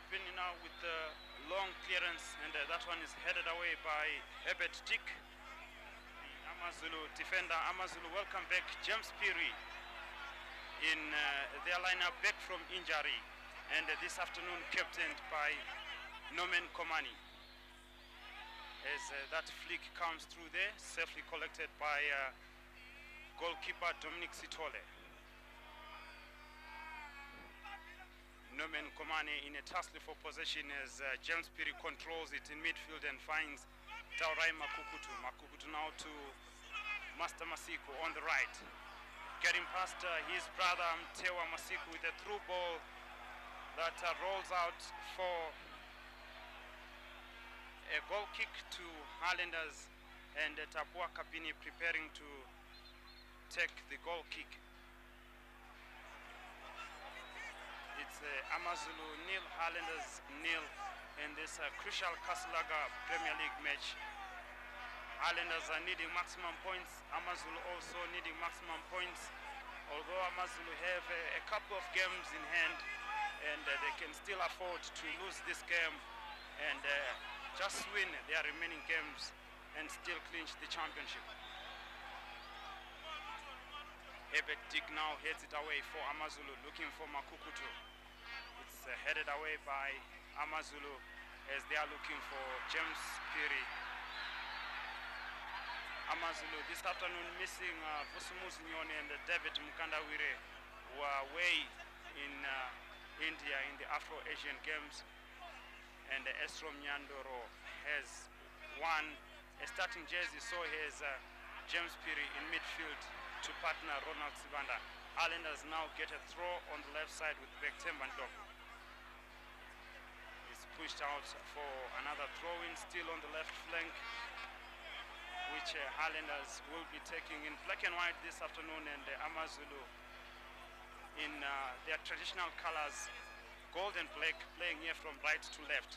Kapini now with the long clearance, and that one is headed away by Herbert Chik. The Amazulu defender, Amazulu welcome back James Piroui in their lineup back from injury, and this afternoon captained by Nomand Komani. As that flick comes through there, safely collected by goalkeeper Dominic Sitole. Nomand Komani in a tussle for possession as James Piroui controls it in midfield and finds Taurai Makukutu. Makukutu now to Master Masiku on the right. Getting past his brother Tewa Masiku with a through ball that rolls out for a goal kick to Highlanders, and Tabua Kapini preparing to take the goal kick. It's Amazulu nil, Highlanders nil in this crucial Castle Lager Premier League match. Highlanders are needing maximum points, Amazulu also needing maximum points, although Amazulu have a couple of games in hand, and they can still afford to lose this game and just win their remaining games and still clinch the championship. Herbert Chik now heads it away for Amazulu, looking for Makukutu. It's headed away by Amazulu as they are looking for James Piroui. Amazulu this afternoon missing Vusumus Nyoni and David Mukandawire, who are away in India in the Afro-Asian Games. And Estrom Nyandoro has won a starting jersey, so has James Piroui in midfield to partner Ronald Sibanda. Highlanders now get a throw on the left side with Vectem Bandovu. It's pushed out for another throw-in, still on the left flank, which Highlanders will be taking in black and white this afternoon, and Amazulu in their traditional colors, gold and black, playing here from right to left.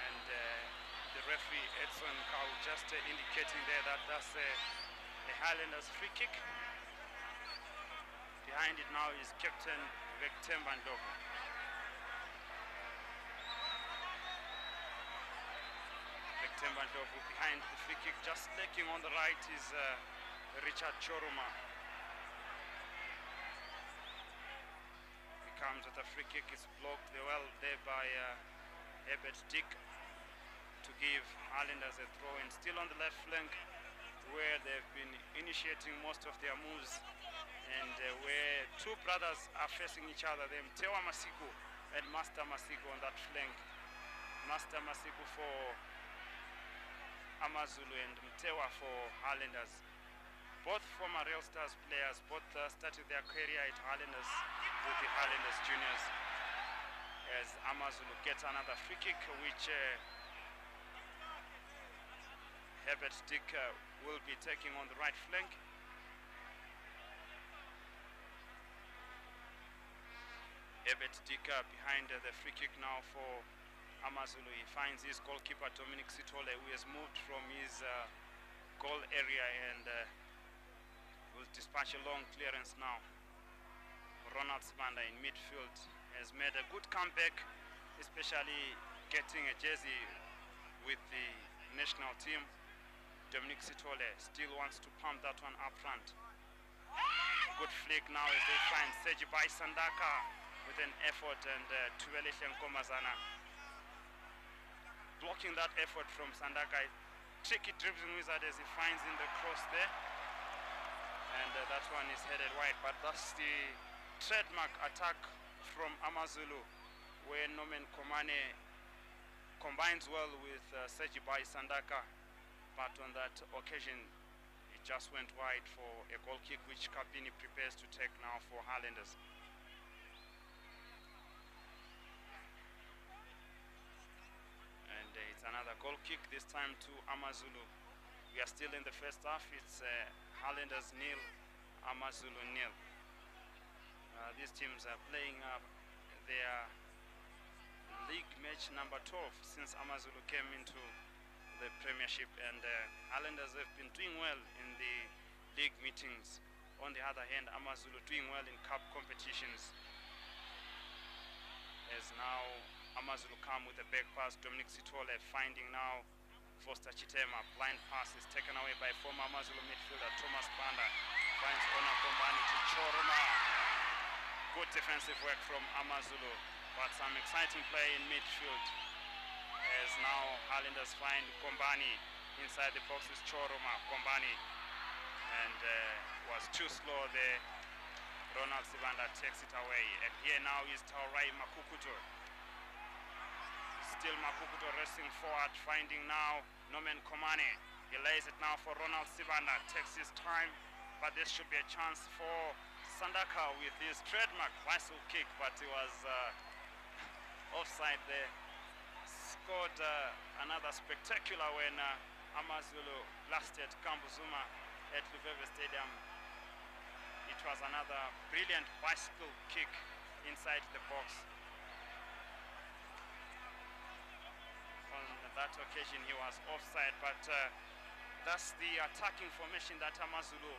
And the referee Edson Kau just indicating there that that's a Highlanders free kick. Behind it now is captain Vectem Bandovu. Vectem Bandovu behind the free kick, just taking on the right is Richard Choruma. Comes with a free kick, is blocked well there by Herbert Chik to give Highlanders a throw in, still on the left flank where they've been initiating most of their moves, and where two brothers are facing each other, them Tewa Masiku and Master Masiku on that flank. Master Masiku for Amazulu and Mtewa for Highlanders. Both former Real Stars players, both started their career at Highlanders with the Highlanders Juniors, as Amazulu gets another free kick, which Herbert Chik will be taking on the right flank. Herbert Chik behind the free kick now for Amazulu. He finds his goalkeeper Dominic Sitole, who has moved from his goal area, and will dispatch a long clearance now. Ronald Sibanda in midfield has made a good comeback, especially getting a jersey with the national team. Dominic Sitole still wants to pump that one up front. Good flick now as they find Serge Baisandaka with an effort, and Tuweleche Nkomazana blocking that effort from Sandaka. Tricky dribbling wizard as he finds in the cross there, and that one is headed wide, but that's the trademark attack from Amazulu, where Nomand Komani combines well with Serge Baisandaka, but on that occasion it just went wide for a goal kick, which Kapini prepares to take now for Highlanders. And it's another goal kick, this time to Amazulu. We are still in the first half. It's Highlanders nil, Amazulu nil. These teams are playing their league match number 12 since Amazulu came into the Premiership, and Highlanders have been doing well in the league meetings. On the other hand, Amazulu doing well in cup competitions, as now Amazulu come with a back pass. Dominic Sitole finding now Foster Chitema. Blind pass is taken away by former Amazulu midfielder Thomas Banda. Finds Nomand Komani to Choruma. Good defensive work from Amazulu, but some exciting play in midfield as now Highlanders find Komani. Inside the box is Choruma. Komani and was too slow there. Ronald Sibanda takes it away, and here now is Taurai Makukutu. Still Makukutu racing forward, finding now Nomand Komani. He lays it now for Ronald Sibanda, takes his time, but this should be a chance for Sandaka with his trademark whistle kick, but he was offside there. Scored another spectacular when Amazulu blasted Kambuzuma at Luveve Stadium. It was another brilliant bicycle kick inside the box. On that occasion he was offside, but that's the attacking formation that Amazulu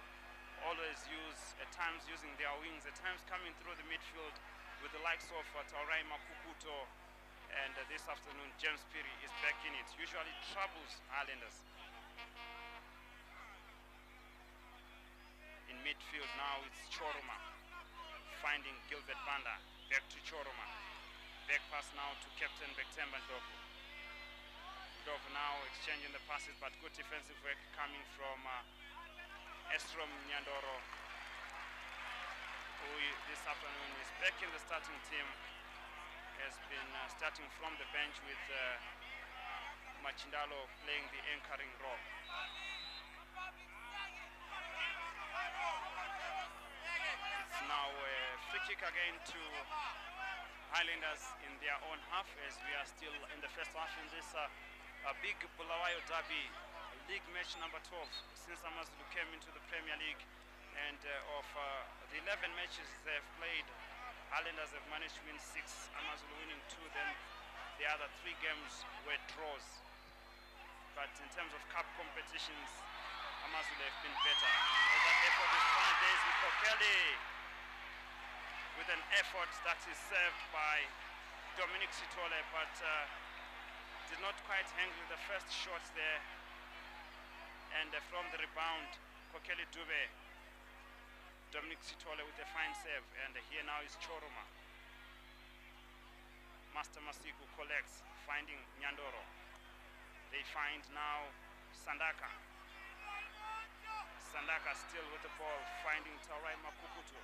always use, at times using their wings, at times coming through the midfield with the likes of Taurai Makukutu, and this afternoon James Piroui is back in it. Usually troubles Highlanders. In midfield now it's Choruma finding Gilbert Banda. Back to Choruma. Back pass now to captain Vectem Bandovu. Bandovu now exchanging the passes, but good defensive work coming from Estrom Nyandoro, who this afternoon is back in the starting team. Has been starting from the bench with Machindalo playing the anchoring role. It's now a free kick again to Highlanders in their own half, as we are still in the first half in this a big Bulawayo Derby league match number 12 since Amazulu came into the Premier League, and of the 11 matches they've played, Highlanders have managed to win 6, Amazulu winning 2, then the other 3 games were draws. But in terms of cup competitions, Amazulu have been better. So that effort is fine. There is Mpokeri with an effort that is served by Dominic Sitole, but did not quite hang with the first shot there. And from the rebound, Kokeli Dube. Dominic Sitole with a fine save, and here now is Choruma. Master Masiku collects, finding Nyandoro. They find now Sandaka. Sandaka still with the ball, finding Taurai Makukutu.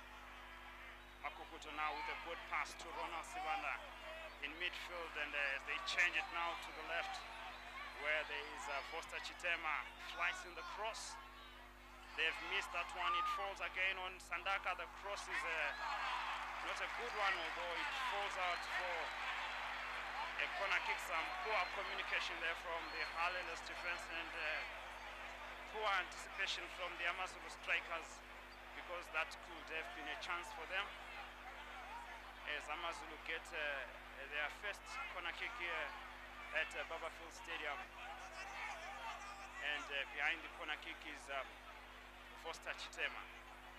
Makukutu now with a good pass to Ronald Sibanda in midfield, and they change it now to the left, where there is Foster Chitema slicing the cross. They've missed that one. It falls again on Sandaka. The cross is not a good one, although it falls out for a corner kick. Some poor communication there from the Highlanders defense, and poor anticipation from the Amazulu strikers, because that could have been a chance for them. As Amazulu get their first corner kick here at Barbourfields Stadium, and behind the corner kick is Foster Chitema.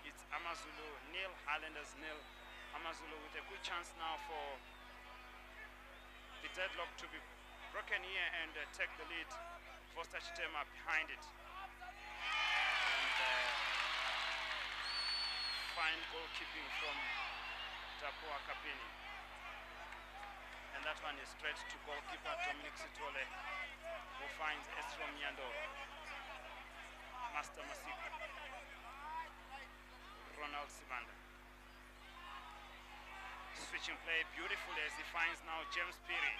It's Amazulu nil, Highlanders nil. Amazulu with a good chance now for the deadlock to be broken here and take the lead. Foster Chitema behind it. And fine goalkeeping from Tabua Kapini. And that one is straight to goalkeeper Dominic Sitole, who finds Estrom Nyandoro. Master Masiku. Ronald Sibanda. Switching play beautifully as he finds now James Piroui.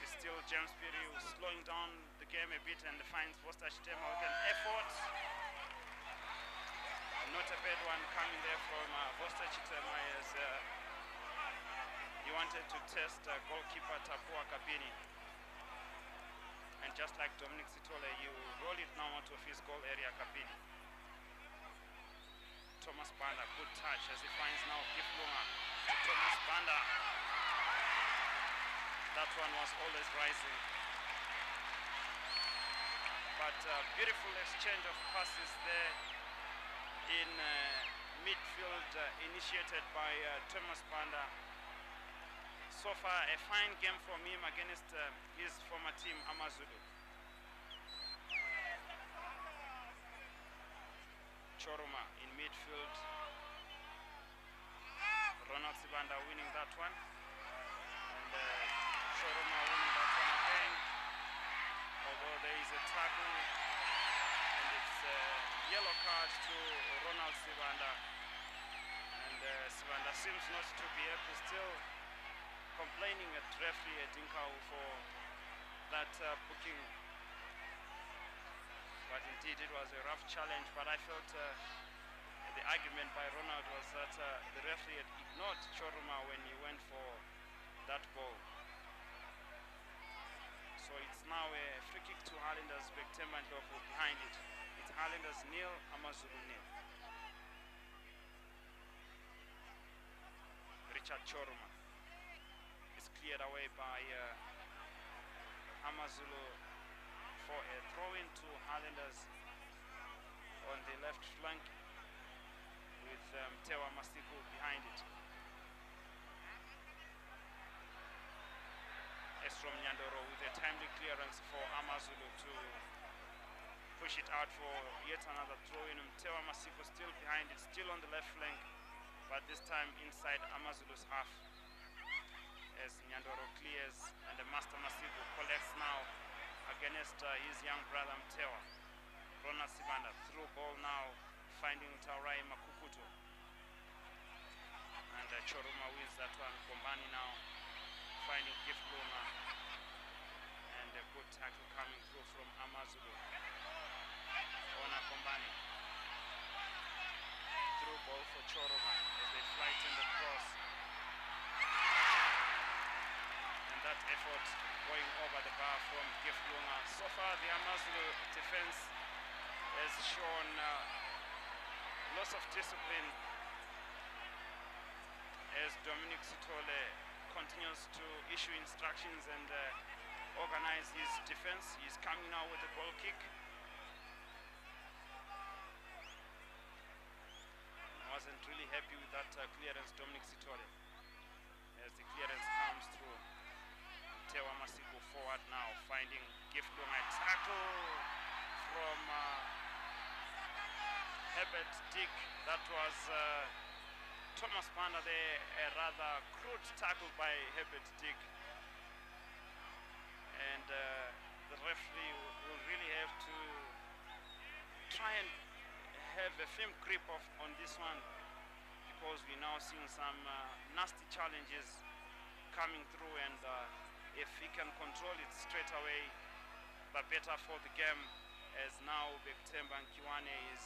It's still James Piroui who's slowing down the game a bit, and finds Foster Chitema with an effort. Not a bad one coming there from Foster Chitema, as he wanted to test goalkeeper Tabua Kapini. And just like Dominic Sitole, you roll it now out of his goal area, Kapini. Thomas Banda, good touch as he finds now Giflunga to Thomas Banda. That one was always rising. But beautiful exchange of passes there in midfield, initiated by Thomas Banda. so far a fine game from him against his former team, Amazulu. Choruma in midfield. Ronald Sibanda winning that one. And Choruma winning that one again. Although there is a tackle, and it's a yellow card to Ronald Sibanda. And Sibanda seems not to be happy, still complaining at referee Edson Kau for that booking. But indeed it was a rough challenge, but I felt the argument by Ronald was that the referee had ignored Choruma when he went for that goal. So it's now a free kick to Highlanders, Vectem Bandovu behind it. It's Highlanders nil, Amazulu nil. Richard Choruma is cleared away by Amazulu for a throw-in to Highlanders on the left flank, with Tewa Masiku behind it. Estrom Nyandoro with a timely clearance for Amazulu to push it out for yet another throw-in. Tewa Masiku still behind it, still on the left flank, but this time inside Amazulu's half, as Nyandoro clears, and the Master Masiku collects now against his young brother Mtewa. Ronald Sibanda through ball now, finding Taurai Makukutu, and Choruma wins that one. Komani now finding Gift Luma, and a good tackle coming through from Amazulu. Ona Komani, through ball for Choruma as they flighten the cross, and that effort going over the bar from Gift Luma. So far the Amazulu defense has shown loss of discipline, as Dominic Sitole continues to issue instructions and organize his defense. He's coming now with a goal kick. And wasn't really happy with that clearance, Dominic Sitole, as the clearance comes through. Tewa Masiku forward now, finding Giflung. A tackle from Herbert Chik. That was Thomas Banda there, a rather crude tackle by Herbert Chik, and the referee will really have to try and have a firm grip on this one, because we're now seeing some nasty challenges coming through, and if he can control it straight away, the better for the game, as now Vectem Bandovu is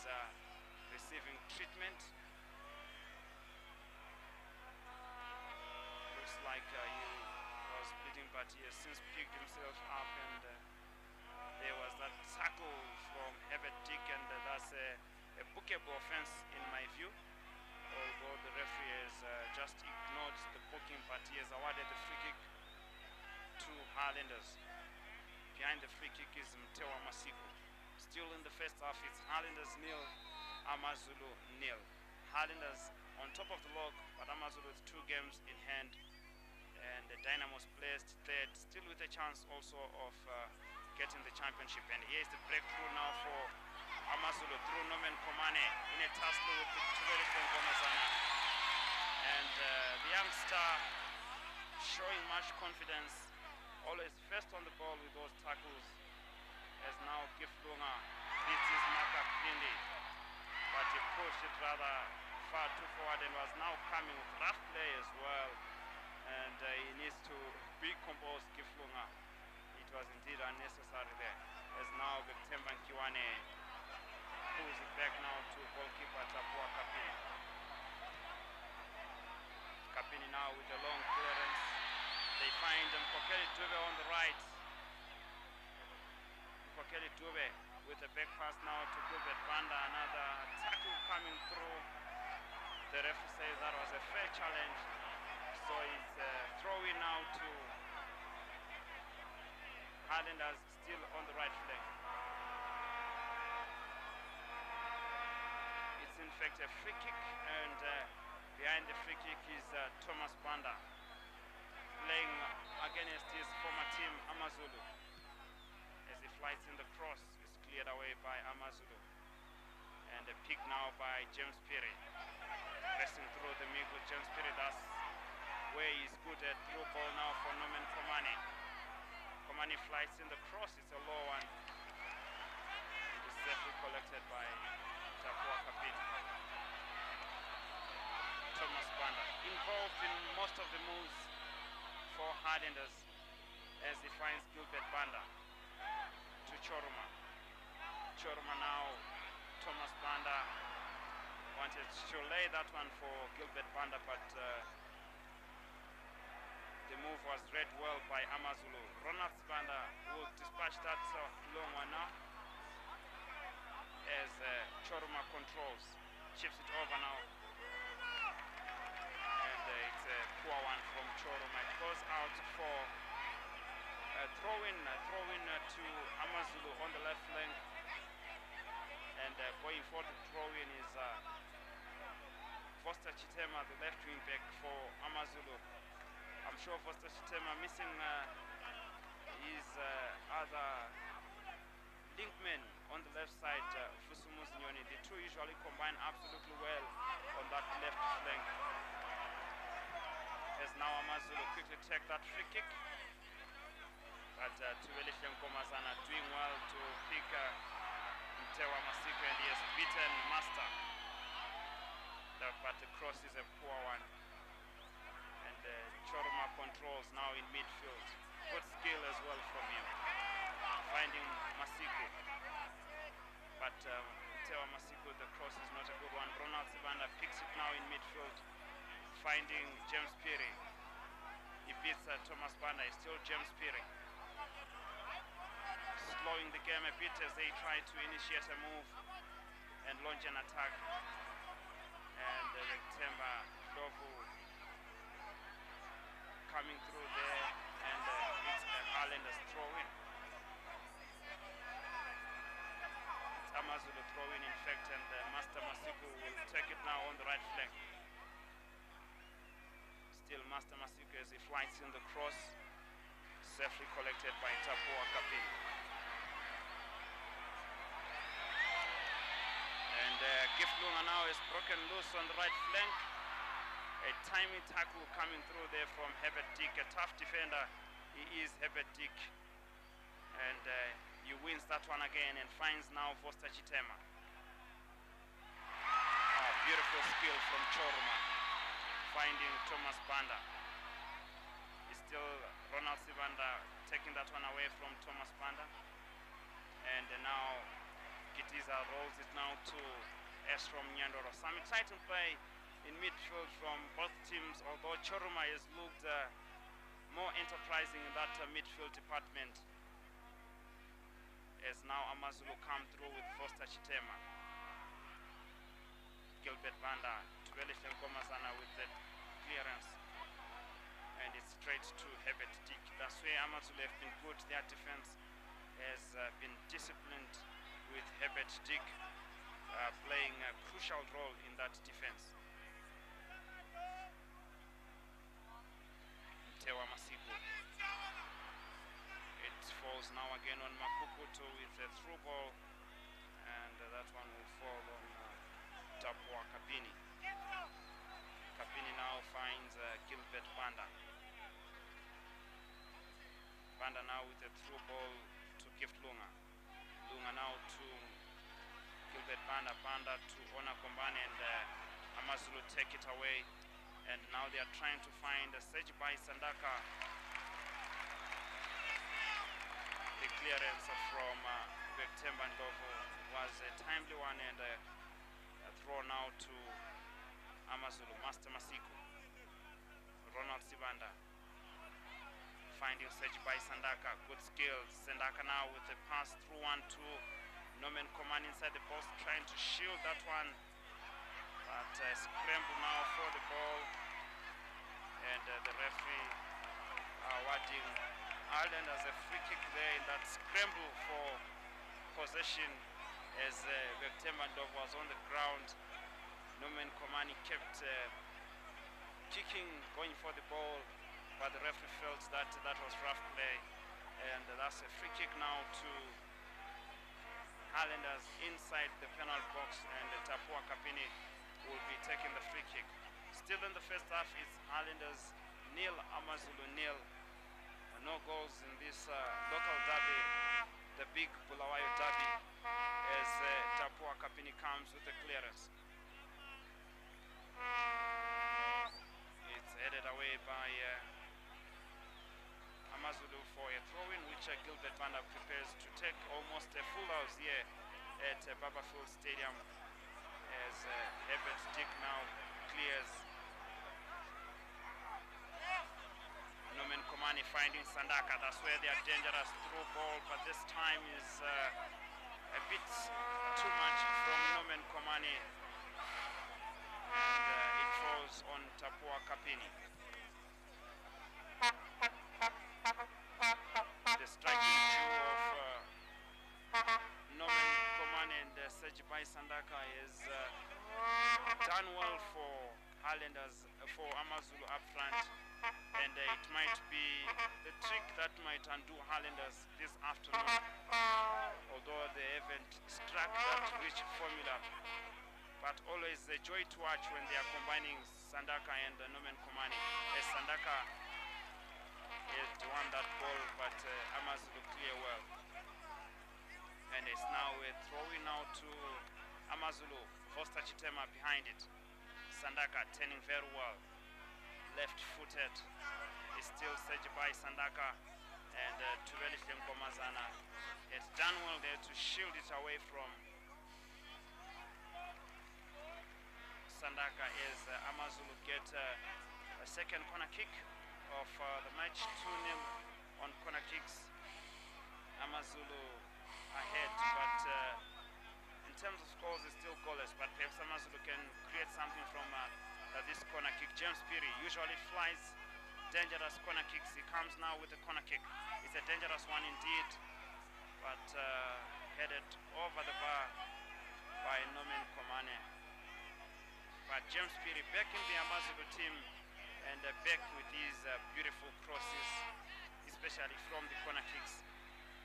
receiving treatment. Looks like he was bleeding, but he has since picked himself up, and there was that tackle from Herbert Chik, and that's a bookable offense in my view, although the referee has just ignored the booking, but he has awarded the free kick to Highlanders. Behind the free kick is Mtewa Masiku. Still in the first half, it's Highlanders nil, Amazulu nil. Highlanders on top of the log, but Amazulu with 2 games in hand, and the Dynamos placed third, still with a chance also of getting the championship. And here is the breakthrough now for Amazulu through Nomand Komani in a tussle with Tuweleche Nkomazana, and the youngster showing much confidence, always first on the ball with those tackles, as now Giflunga beats his marker cleanly, but he pushed it rather far too forward and was now coming with rough play as well, and he needs to be composed, Giflunga. It was indeed unnecessary there, as now Vectem Bandovu pulls it back now to goalkeeper Tabua Kapini. Kapini now with a long clearance. They find Mpokeri Dube on the right. Mpokeri Dube with a back pass now to Gilbert Banda, another tackle coming through. The referee says that was a fair challenge, so it's throwing now to Highlanders, still on the right flank. It's in fact a free kick, and behind the free kick is Thomas Banda. playing against his former team, Amazulu. As he flies in the cross, it's cleared away by Amazulu. And a pick now by James Piroui. Pressing through the middle, James Piroui, that's where he's good at. Through ball now for Nomand Komani. Komani flies in the cross, it's a low one. It's safely collected by Tabua Kapini. Thomas Banda involved in most of the moves for Highlanders as he finds Gilbert Banda to Choruma. Choruma now, Thomas Banda wanted to lay that one for Gilbert Banda, but the move was read well by Amazulu. Ronald Sibanda will dispatch that long one now as Choruma controls, chips it over now. It's a poor one from Choruma. It goes out for a throw-in to Amazulu on the left flank. And going for the throw-in is Foster Chitema, the left wing back for Amazulu. I'm sure Foster Chitema missing his other linkmen on the left side, Fusumus Nyoni. The two usually combine absolutely well on that left flank. As now Amazulu quickly take that free kick. But Tuweleche Nkomazana doing well to pick Tewa Masiku, and he has beaten Master. But the cross is a poor one. And Choruma controls now in midfield. Good skill as well from him. Finding Masiku. But Tewa Masiku, the cross is not a good one. Ronald Sibanda picks it now in midfield. Finding James Piroui. He beats Thomas Banda. It's still James Piroui. Slowing the game a bit as they try to initiate a move and launch an attack. And Vectem Bandovu coming through there, and it's Highlanders throw-in. It's Amazulu throw-in, in fact, and Master Masiku will take it now on the right flank. Still Master Masiku as he flies in the cross, safely collected by Tabua Kapini. And Giflunga now is broken loose on the right flank. A timely tackle coming through there from Herbert Chik, a tough defender. He is Herbert Chik. And he wins that one again and finds now Foster Chitema. Oh, beautiful skill from Choruma. Finding Thomas Banda. It's still Ronald Sibanda taking that one away from Thomas Banda. And now Gitiza rolls it now to Estrom Nyandoro. Some exciting play in midfield from both teams, although Choruma has looked more enterprising in that midfield department. As now Amazulu come through with Foster Chitema. Gilbert Banda. Tuweleche Nkomazana with the clearance, and it's straight to Herbert Chik. That's where Amazulu have been good. Their defense has been disciplined with Herbert Chik playing a crucial role in that defense. Tewa Masiku. It falls now again on Makukutu with a through ball, and that one will fall on Tabua Kapini. Kapini now finds Gilbert Banda. Banda now with a through ball to Giflunga. Lunga now to Gilbert Banda. Banda to Honor Kombani, and Amazulu take it away. And now they are trying to find Serge Baisandaka. The clearance from Vectem Bandovu was a timely one, and throw now to Amazulu. Master Masiku. Ronald Sibanda finding Serge Baisandaka. Good skills. Sandaka now with a pass through one to Nomand Komani inside the box, trying to shield that one. But scramble now for the ball, and the referee awarding Ireland as a free kick there in that scramble for possession. As Vectem Bandovu was on the ground, Nomand Komani kept kicking, going for the ball, but the referee felt that that was rough play, and that's a free kick now to Highlanders inside the penalty box, and Tabua Kapini will be taking the free kick. Still in the first half, it's Highlanders nil, Amazulu nil. No goals in this local derby, the big Bulawayo derby, as Tabua Kapini comes with the clearance. It's headed away by Amazulu for a throw-in, which Gilbert Banda prepares to take. Almost a full house here at Barbourfields Stadium, as Herbert Chik now clears. Nomand Komani finding Sandaka. That's where they are dangerous through ball, but this time is a bit too much from Nomand Komani, and it falls on Tabua Kapini. The striking duo of Nomand Komani and Serge Baisandaka is done well for Highlanders, for Amazulu up front, and it might be the trick that might undo Highlanders this afternoon, although they haven't struck that rich formula. But always a joy to watch when they are combining Sandaka and Nomand Komani. Sandaka is won that ball, but Amazulu clear well. And it's now a throw-in now to Amazulu. Foster Chitema behind it. Sandaka turning very well. Left-footed. It's still Serge Baisandaka and Tuweleche Nkomazana. It's done well there to shield it away from Sandaka, as Amazulu get a second corner kick of the match. 2-0 on corner kicks. Amazulu ahead, but in terms of scores, it's still goalless, but perhaps Amazulu can create something from this corner kick. James Piroui usually flies dangerous corner kicks. He comes now with a corner kick. It's a dangerous one indeed, but headed over the bar by Nomand Komani. But James Piroui back in the Amazulu team, and back with his beautiful crosses, especially from the corner kicks,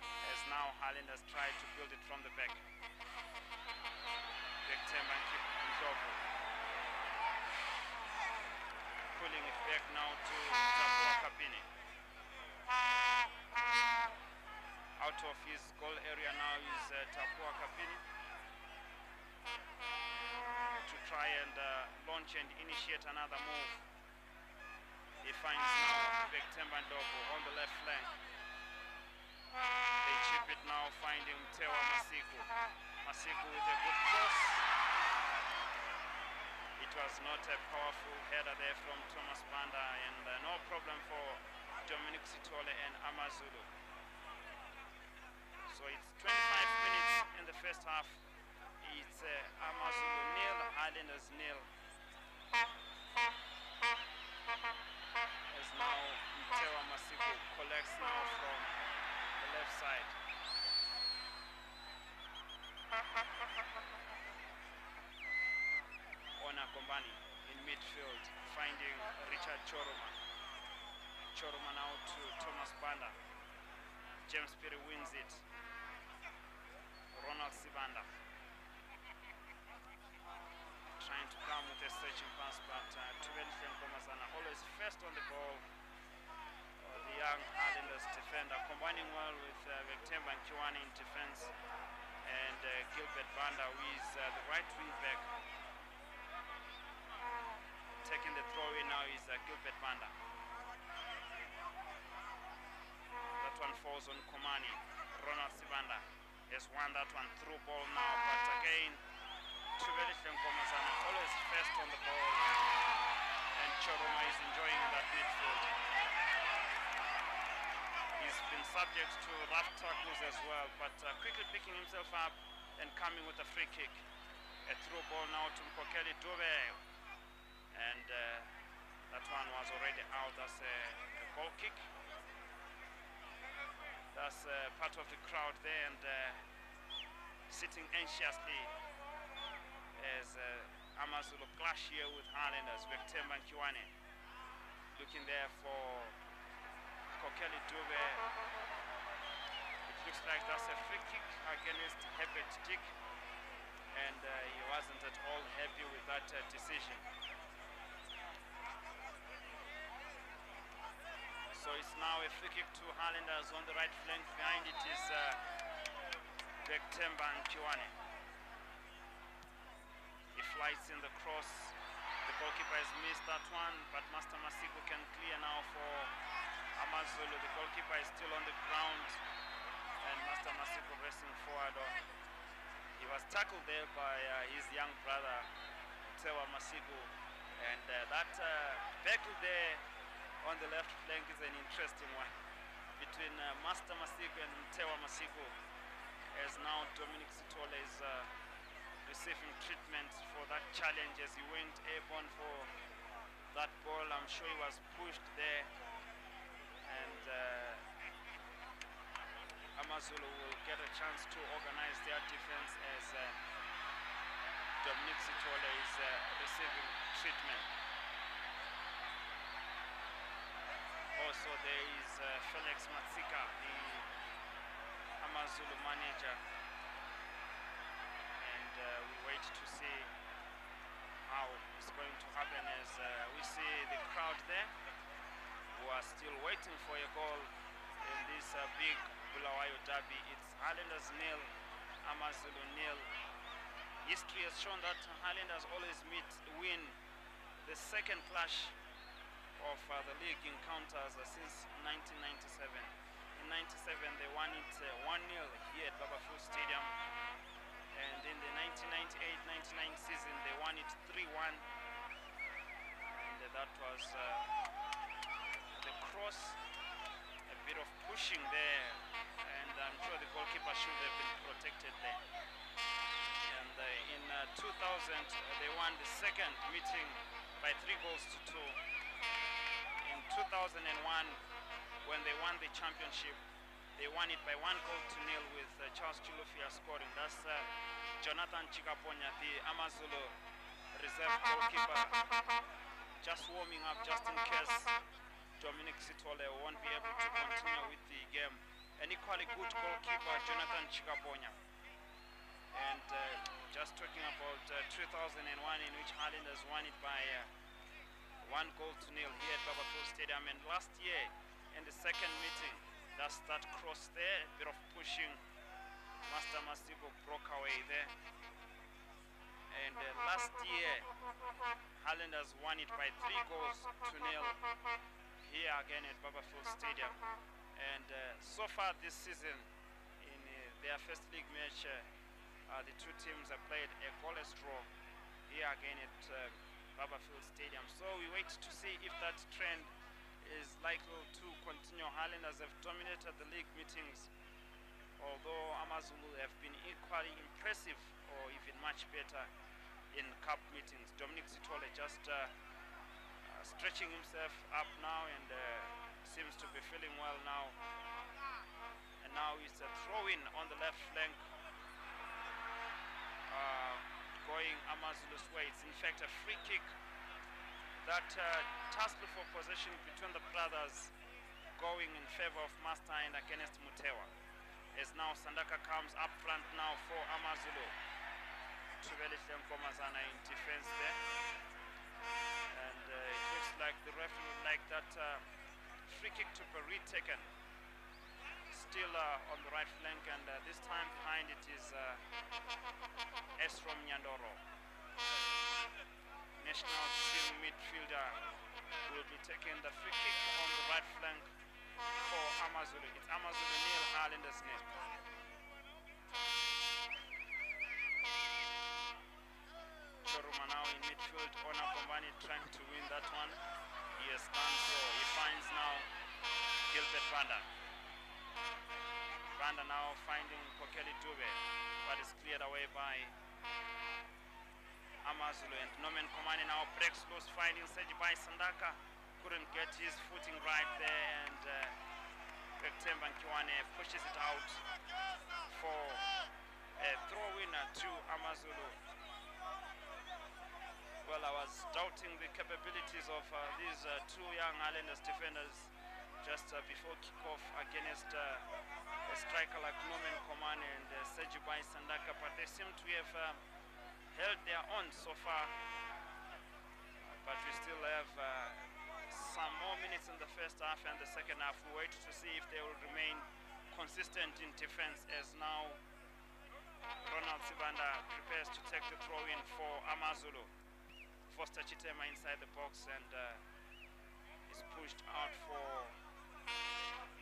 as now Highlanders try to build it from the back. Vectem Bandovu pulling it back now to Tabua Kapini. Out of his goal area now is Tabua Kapini, to try and launch and initiate another move. He finds now Vectem Bandovu on the left flank. They chip it now, finding Tewa Masiku. Masiku with a good cross. It was not a powerful header there from Thomas Banda, and no problem for Dominic Sitole and Amazulu. So it's 25 minutes in the first half. It's Amazulu nil, Highlanders nil. As now Tewa Masiku collects now from the left side. Komani in midfield, finding Richard Choruma. Choruma now to Thomas Banda. James Piroui wins it. Ronald Sibanda trying to come with a searching pass, but Tuweleche Nkomazana always first on the ball. The young Highlanders defender combining well with Vectem Bandovu in defense, and Gilbert Banda, who is the right wing back. Taking the throw in now is Gilbert Banda. That one falls on Komani. Ronald Sibanda has won that one through ball now, but again, Tuweleche Nkomazana always first on the ball, and Choruma is enjoying that midfield. He's been subject to rough tackles as well, but quickly picking himself up and coming with a free kick. A through ball now to Mpokeri Dube. And that one was already out. That's a goal kick. That's part of the crowd there, and sitting anxiously as Amazulu clash here with Highlanders. Vectem Bandovu looking there for Kokeli Dube. It looks like that's a free kick against Herbert Chik, and he wasn't at all happy with that decision. So it's now a free kick to Highlanders on the right flank. Behind it is Vectem Bandovu. He flies in the cross. The goalkeeper has missed that one, but Master Masiku can clear now for Amazulu. The goalkeeper is still on the ground, and Master Masiku racing forward. He was tackled there by his young brother, Tewa Masiku, and that battle there on the left flank is an interesting one between Master Masiku and Tewa Masiku, as now Dominic Sitole is receiving treatment for that challenge as he went airborne for that ball. I'm sure he was pushed there, and Amazulu will get a chance to organize their defense as Dominic Sitole is receiving treatment. Also there is Felix Matsika, the Amazulu manager, and we wait to see how it's going to happen as we see the crowd there who are still waiting for a goal in this big Bulawayo Derby. It's Highlanders nil, Amazulu nil. History has shown that Highlanders always win the second clash of the league encounters since 1997. In 97 they won it 1-0 here at Barbourfields Stadium, and in the 1998-99 season they won it 3-1, and that was the cross, a bit of pushing there, and I'm sure the goalkeeper should have been protected there. And in 2000 they won the second meeting by 3 goals to 2. 2001, when they won the championship, they won it by 1 goal to nil with Charles Chilufia scoring. That's Jonathan Chikaponya, the Amazulu reserve goalkeeper, just warming up just in case Dominic Sitole won't be able to continue with the game. An equally good goalkeeper, Jonathan Chikaponya. And just talking about 2001, in which Highlanders won it by 1 goal to nil here at Barbourfields Stadium. And last year in the second meeting, that's that cross there, a bit of pushing. Master Masiku broke away there. And last year, Highlanders won it by 3 goals to nil here again at Barbourfields Stadium. And so far this season, in their first league match, the two teams have played a goalless draw here again at Barbourfields Stadium. So we wait to see if that trend is likely to continue. Highlanders have dominated the league meetings, although Amazulu have been equally impressive or even much better in cup meetings. Dominic Sitole just stretching himself up now, and seems to be feeling well now. And now it's a throw-in on the left flank, going Amazulu's way. It's in fact a free kick. That tussle for possession between the brothers going in favor of Master and against Mutewa. As now Sandaka comes up front now for Amazulu. Tuweleche Nkomazana in defense there. And it looks like the referee would like that free kick to be retaken. Still on the right flank, and this time behind it is Estrom Nyandoro, national team midfielder, will be taking the free kick on the right flank for Amazulu. It's Amazulu nil, Highlanders nil. Choruma now in midfield. Nomand Komani trying to win that one. He has done so. He finds now Gilbert Banda. Banda now finding Kokeli Dube, but it's cleared away by Amazulu. And Nomand Komani now breaks loose, finding Serge Baisandaka. Couldn't get his footing right there, and Vectem Bandovu pushes it out for a throw-in to Amazulu. Well, I was doubting the capabilities of these two young Highlanders defenders just before kickoff against a striker like Nomand Komani and Serge Baisandaka, but they seem to have held their own so far. But we still have some more minutes in the first half and the second half. We wait to see if they will remain consistent in defense, as now Ronald Sibanda prepares to take the throw-in for Amazulu. Foster Chitema inside the box and is pushed out for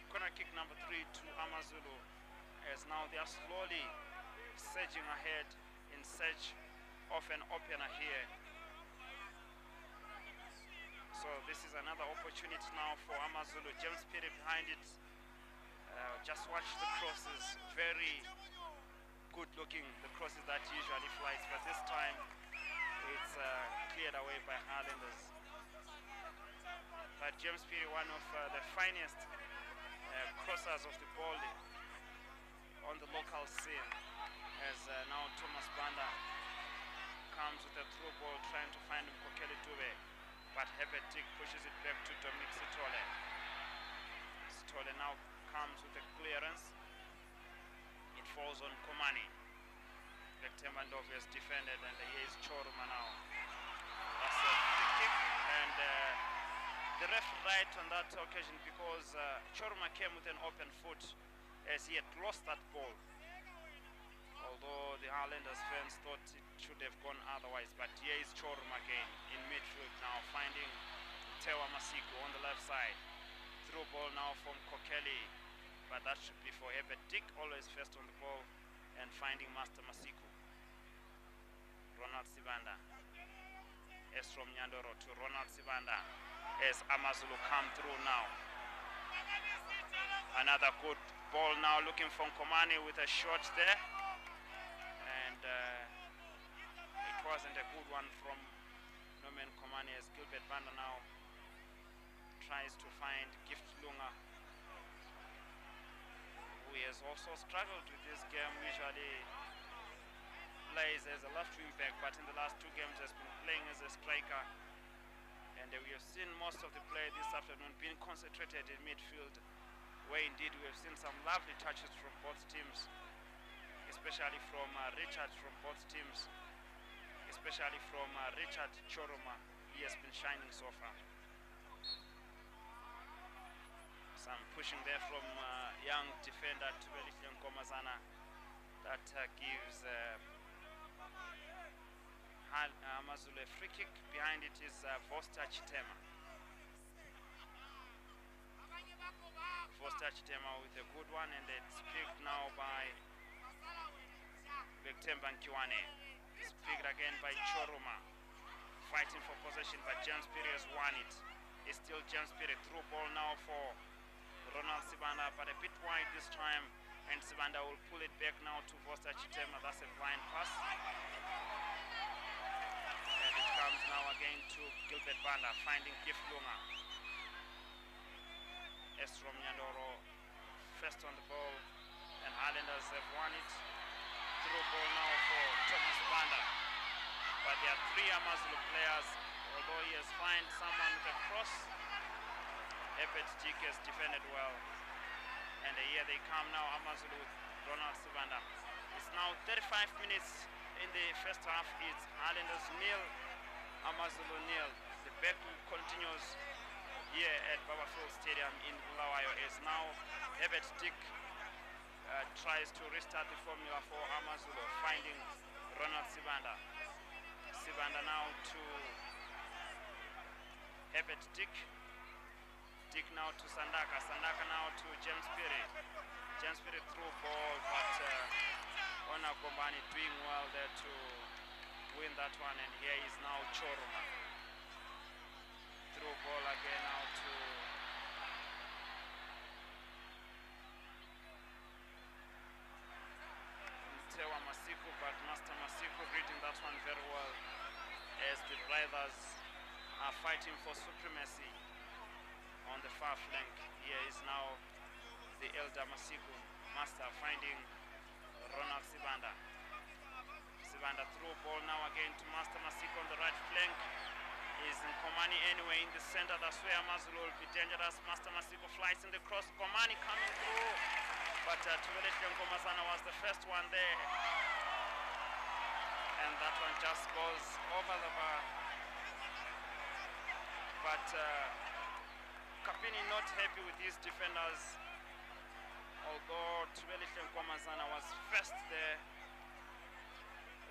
corner kick number 3 to Amazulu, as now they are slowly surging ahead in search of an opener here. So this is another opportunity now for Amazulu. James Piroui behind it. Just watch the crosses, very good looking, the crosses that usually flies, but this time it's cleared away by Highlanders. But James Piroui, one of the finest crossers of the ball on the local scene, as now Thomas Banda comes with a through ball trying to find Mpokeri Dube, but Herbert Chik pushes it back to Dominic Sitole. Sitole now comes with a clearance. It falls on Komani. Vectem Bandovu is defended, and here is Choruma now. That's a free kick, and the ref right on that occasion, because Choruma came with an open foot as he had lost that ball. Although the Highlanders fans thought it should have gone otherwise, but here is Choruma again in midfield now, finding Tewa Masiku on the left side. Through ball now from Kokeli, but that should be for Herbert Chik, always first on the ball and finding Master Masiku. Ronald Sibanda. Estrom Nyandoro to Ronald Sibanda as Amazulu come through now. Another good ball now, looking from Komani with a shot there, and it wasn't a good one from Nomand Komani, as Gilbert Banda now tries to find Gift Lunga, who has also struggled with this game. Usually plays as a left wing back, but in the last two games has been playing as a striker, and we have seen most of the play this afternoon being concentrated in midfield, where indeed we have seen some lovely touches from both teams, especially from Richard, from both teams, especially from Richard Choruma. He has been shining so far. Some pushing there from young defender Tuweleche Nkomazana. That gives Amazulu a free kick. Behind it is Foster Chitema. Foster Chitema with a good one, and it's picked now by Vectem Bandovu. It's picked again by Choruma. Fighting for possession, but James Piroui has won it. It's still James Piroui. Through ball now for Ronald Sibanda, but a bit wide this time, and Sibanda will pull it back now to Foster Chitema. That's a blind pass, and it comes now again to Gilbert Banda, finding Gift Lunga. Estrom Nyandoro first on the ball, and Highlanders have won it. Through ball now for Thomas Banda, but there are three Amazulu players, although he has found someone with a cross. Herbert Chik has defended well, and here they come now, Amazulu with Ronald Sibanda. It's now 35 minutes in the first half. It's Highlanders nil, Amazulu nil. The battle continues here at Barbourfields Stadium in Bulawayo, as now Herbert Chik tries to restart the formula for Amazulu, finding Ronald Sibanda. Sibanda now to Herbert Chik. Chik now to Sandaka, Sandaka now to James Piroui. James Piroui through ball, but Ona Komani doing well there to win that one, and here is now Choruma. Through ball again now to Tewa Masiku, but Master Masiku reading that one very well, as the brothers are fighting for supremacy on the far flank. Here is now the elder Masiku, Master, finding Ronald Sibanda. Sibanda through ball now again to Master Masiku on the right flank. He is Komani anyway in the center. That's where Amazulu will be dangerous. Master Masiku flies in the cross. Komani coming through. But Tuweleche Nkomazana was the first one there. And that one just goes over the bar. But Kapini not happy with his defenders. Although Tuweleche Nkomazana was first there.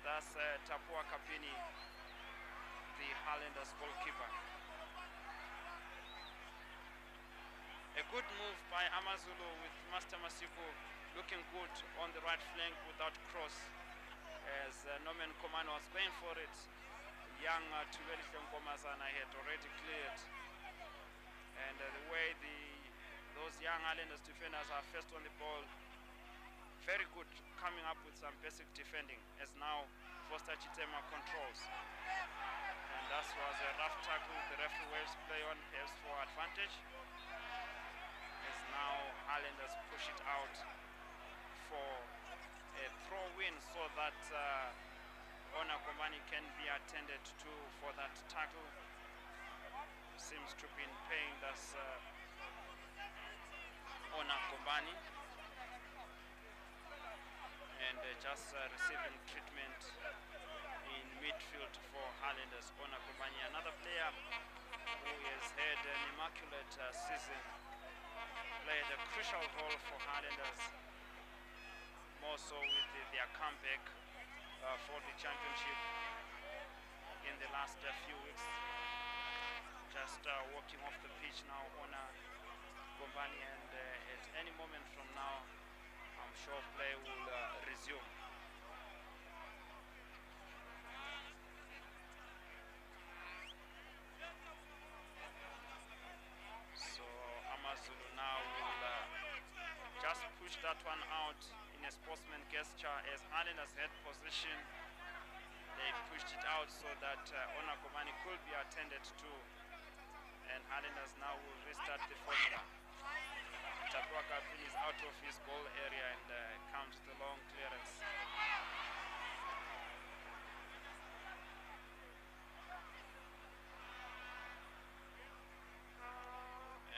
That's Tabua Kapini, the Highlanders goalkeeper. A good move by Amazulu with Master Masiku looking good on the right flank without cross, as Nomand Komani was going for it. Young Tuweleche Nkomazana had already cleared, and the way those young Highlanders defenders are first on the ball, very good coming up with some basic defending, as now Foster Chitema controls. And that was a rough tackle. The referee waves play on, helps for advantage. As now Highlanders push it out for a throw-in so that Nomand Komani can be attended to for that tackle. Seems to be in pain, that's Nomand Komani. And just receiving treatment in midfield for Highlanders. Nomand Komani, another player who has had an immaculate season, played a crucial role for Highlanders, more so with their comeback for the championship in the last few weeks. Just walking off the pitch now, Nomand Komani, and at any moment from now, I'm sure play will resume. So Amazulu now will just push that one out in a sportsman gesture, as Highlanders head position. They pushed it out so that Nomand Komani could be attended to, and Highlanders now will restart the formula. Tabua Kapini is out of his goal area and comes the long clearance.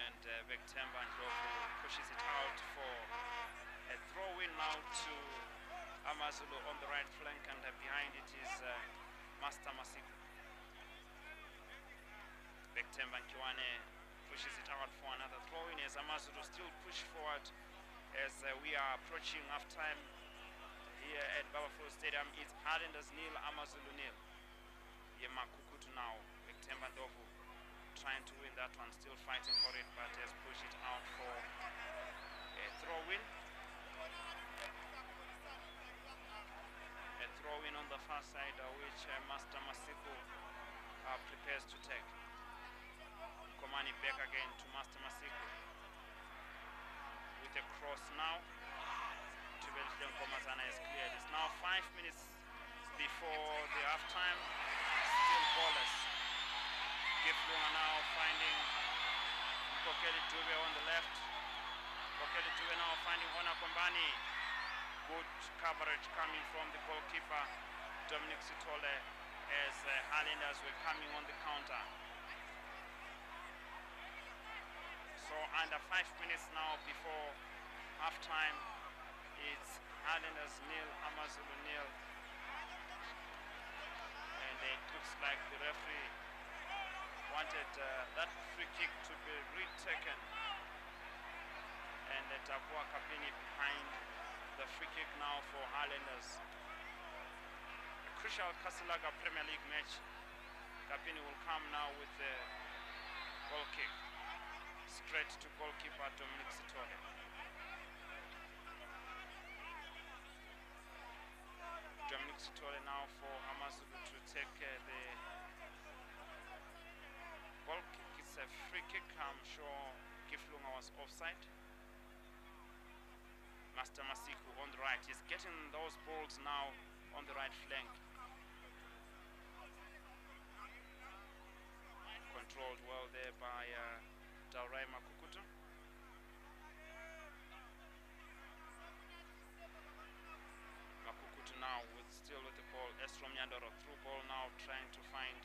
And Vectem Bandovu pushes it out for a throw-in now to Amazulu on the right flank, and behind it is Master Masiku. Vectem Nkiwane pushes it out for another throw-in, as Amazulu still push forward, as we are approaching half-time here at Barbourfields Stadium. It's Highlanders nil, Amazulu nil. Makukutu now, Vectem Bandovu trying to win that one, still fighting for it, but has pushed it out for a throw-in. A throw-in on the far side, which Master Masiku prepares to take. Komani back again to Master Masiku with a cross now. Tuweleche Nkomazana is cleared. It's now 5 minutes before the halftime. Still goalless. Giflunga now finding Kokeli Dube on the left. Kokeli Dube now finding Nomand Komani. Good coverage coming from the goalkeeper, Dominic Sitole, as Highlanders were coming on the counter. So under 5 minutes now before halftime, it's Highlanders nil, Amazulu nil, and it looks like the referee wanted that free kick to be retaken, and Tabua Kapini behind the free kick now for Highlanders. A crucial Castle Lager Premier League match. Kapini will come now with the goal kick. Straight to goalkeeper Dominic Sitole. Dominic Sitole now for Amazulu to take the goal kick. It's a free kick. I'm sure Giflunga was offside. Master Masiku on the right. He's getting those balls now on the right flank. Controlled well there by Taurai Makukutu. Makukutu now with still with the ball. Estrom Nyandoro through ball now, trying to find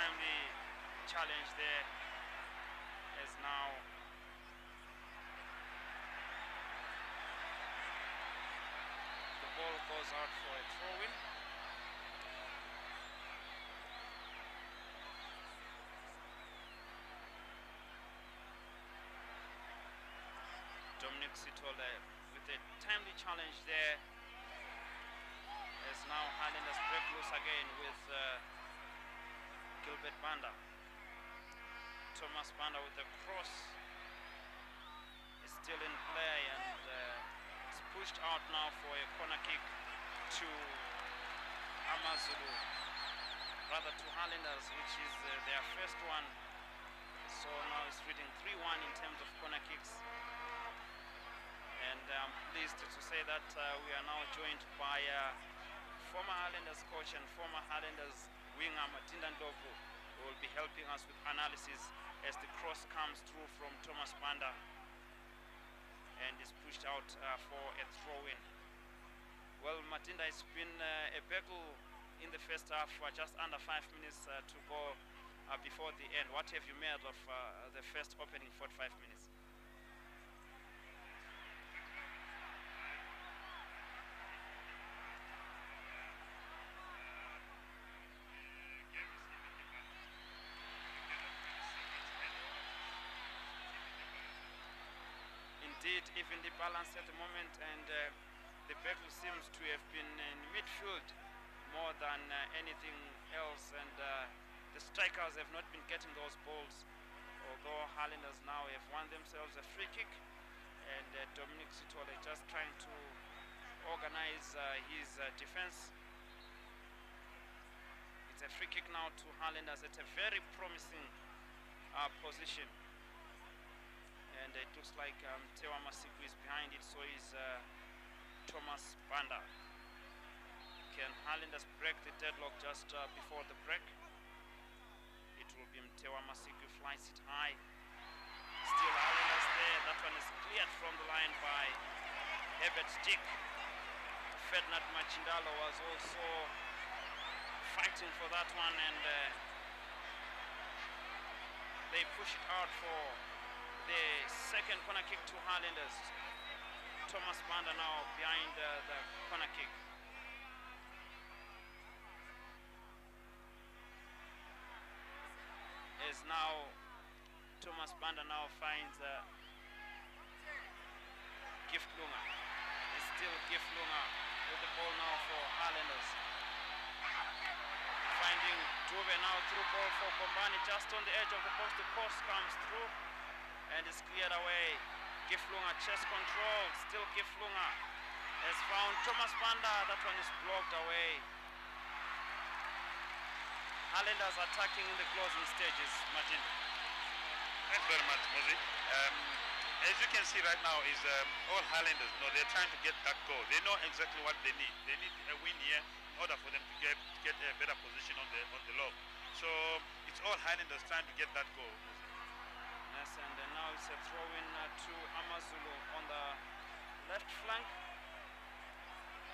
timely challenge there as now the ball goes out for a throw-in. Dominic Sitole with a timely challenge there as now Highlanders break loose again with Gilbert Banda. Thomas Banda with the cross is still in play and it's pushed out now for a corner kick to Amazulu, rather to Highlanders, which is their first one. So now it's reading 3-1 in terms of corner kicks. And I'm pleased to say that we are now joined by former Highlanders coach and former Highlanders winger Tindandovo, who will be helping us with analysis as the cross comes through from Thomas Banda and is pushed out for a throw-in. Well, Matinda, it's been a battle in the first half, just under 5 minutes to go before the end. What have you made of the first opening 45 minutes? Indeed, evenly balanced at the moment, and the battle seems to have been in midfield more than anything else, and the strikers have not been getting those balls, although Highlanders now have won themselves a free kick, and Dominic Sitole just trying to organize his defense. It's a free kick now to Highlanders. It's a very promising position. And it looks like Tewa Masiku is behind it, so is Thomas Banda. Can Highlanders break the deadlock just before the break? It will be Tewa Masiku flies it high. Still Highlanders there. That one is cleared from the line by Herbert Chik. Ferdinand Machindalo was also fighting for that one, and they push it out for the second corner kick to Highlanders. Thomas Banda now behind the corner kick. As now Thomas Banda now finds Gift Lunga. It's still Gift Lunga with the ball now for Highlanders. Finding Dube now through ball for Komani just on the edge of the post. The cross comes through and it's cleared away. Giflunga, chest control, still Giflunga has found Thomas Banda. That one is blocked away. Highlanders attacking in the closing stages, Martin. Thanks very much, Muzi. As you can see right now is all Highlanders, you know, they're trying to get that goal. They know exactly what they need. They need a win here in order for them to get a better position on the log. So it's all Highlanders trying to get that goal. Yes, and now it's a throw-in to Amazulu on the left flank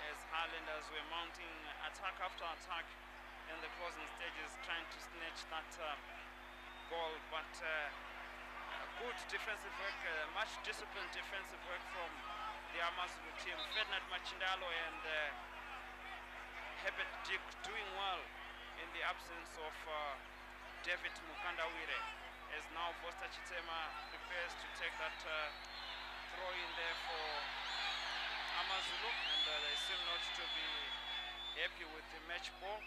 as Highlanders were mounting attack after attack in the closing stages, trying to snatch that goal, but good defensive work, much disciplined defensive work from the Amazulu team. Ferdinand Machindalo and Herbert Chik doing well in the absence of David Mukandawire. As now Foster Chitema prepares to take that throw in there for Amazulu, and they seem not to be happy with the match ball.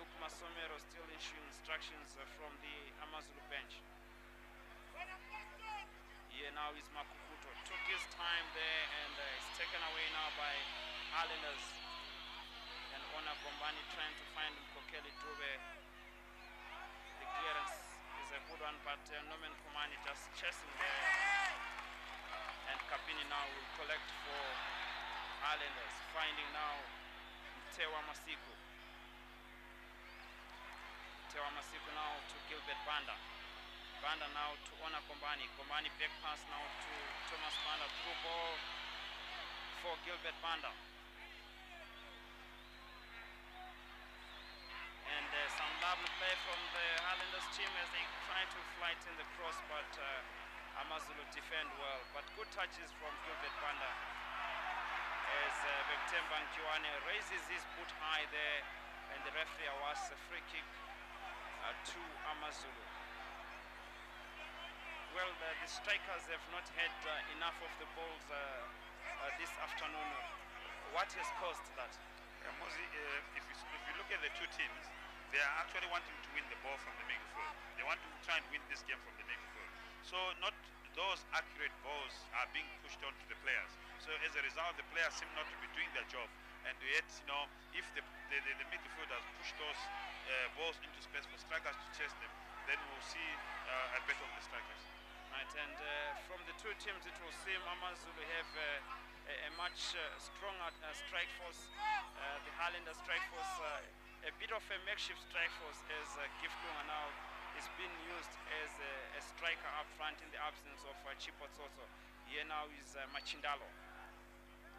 Luke Masomero still issuing instructions from the Amazulu bench. Here now is Makukutu, took his time there, and it's taken away now by Highlanders. And Ona Gombani trying to find Kokeli Dube. The clearance is a good one, but Nomand Komani just chasing there, and Kapini now will collect for Highlanders, finding now Tewa Masiku. Tewa Masiku now to Gilbert Banda. Banda now to Ona Komani. Komani back pass now to Thomas Banda. Through ball for Gilbert Banda. And some lovely play from team as they try to flight in the cross, but Amazulu defend well. But good touches from Gilbert Banda as Vectem Bandovu raises his boot high there, and the referee awards a free kick to Amazulu. Well, the strikers have not had enough of the balls this afternoon. What has caused that? Mozi, if you look at the two teams, they are actually wanting to win the ball from the midfield. They want to try and win this game from the midfield. So not those accurate balls are being pushed on to the players. So as a result, the players seem not to be doing their job. And yet, you know, if the midfielders push those balls into space for strikers to chase them, then we'll see a bet on the strikers. Right, and from the two teams, it will seem Amazulu will have a much stronger strike force. The Highlander strike force, a bit of a makeshift strike force, as Gifkunga now is being used as a striker up front in the absence of Chipotsoso. Here now is Machindalo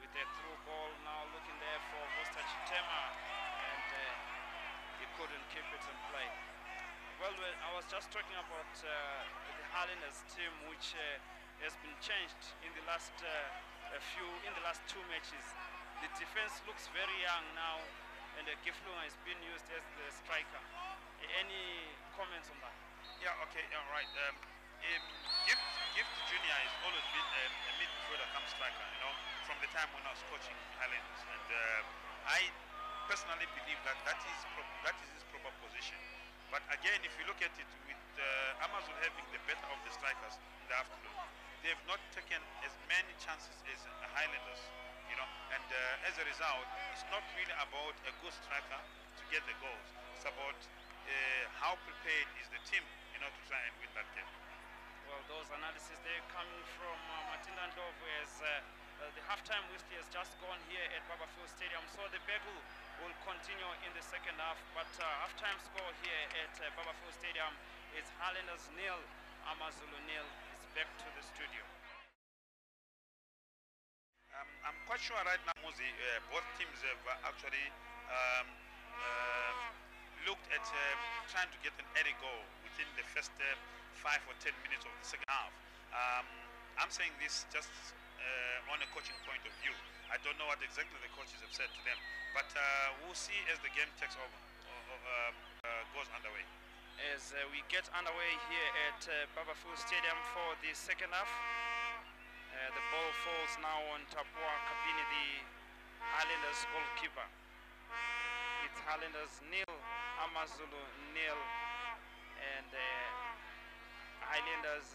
with a through ball, now looking there for Foster Chitema, and he couldn't keep it in play. Well, I was just talking about the Highlanders team, which has been changed in the last two matches. The defense looks very young now, and Giflunga is being used as the striker. Any comments on that? Yeah, okay, all right. Gift Junior has always been a midfielder come striker, you know, from the time when I was coaching Highlanders, and I personally believe that is his proper position. But again, if you look at it, with Amazulu having the better of the strikers in the afternoon, they have not taken as many chances as Highlanders, you know, and as a result, it's not really about a good striker to get the goals. It's about how prepared is the team, you know, to try and win that game. Well, those analyses, they're coming from Tindandovo, as the halftime whistle has just gone here at Barbourfields Stadium, so the Begu will continue in the second half. But halftime score here at Barbourfields Stadium is Highlanders nil, Amazulu nil. It's back to the studio. I'm quite sure right now, Muzi, both teams have actually looked at trying to get an early goal within the first 5 or 10 minutes of the second half. I'm saying this just on a coaching point of view. I don't know what exactly the coaches have said to them, but we'll see as the game takes over, goes underway. As we get underway here at Barbourfields Stadium for the second half, the ball falls now on Tabua Kapini, the Highlanders goalkeeper. It's Highlanders nil, Amazulu nil, and Highlanders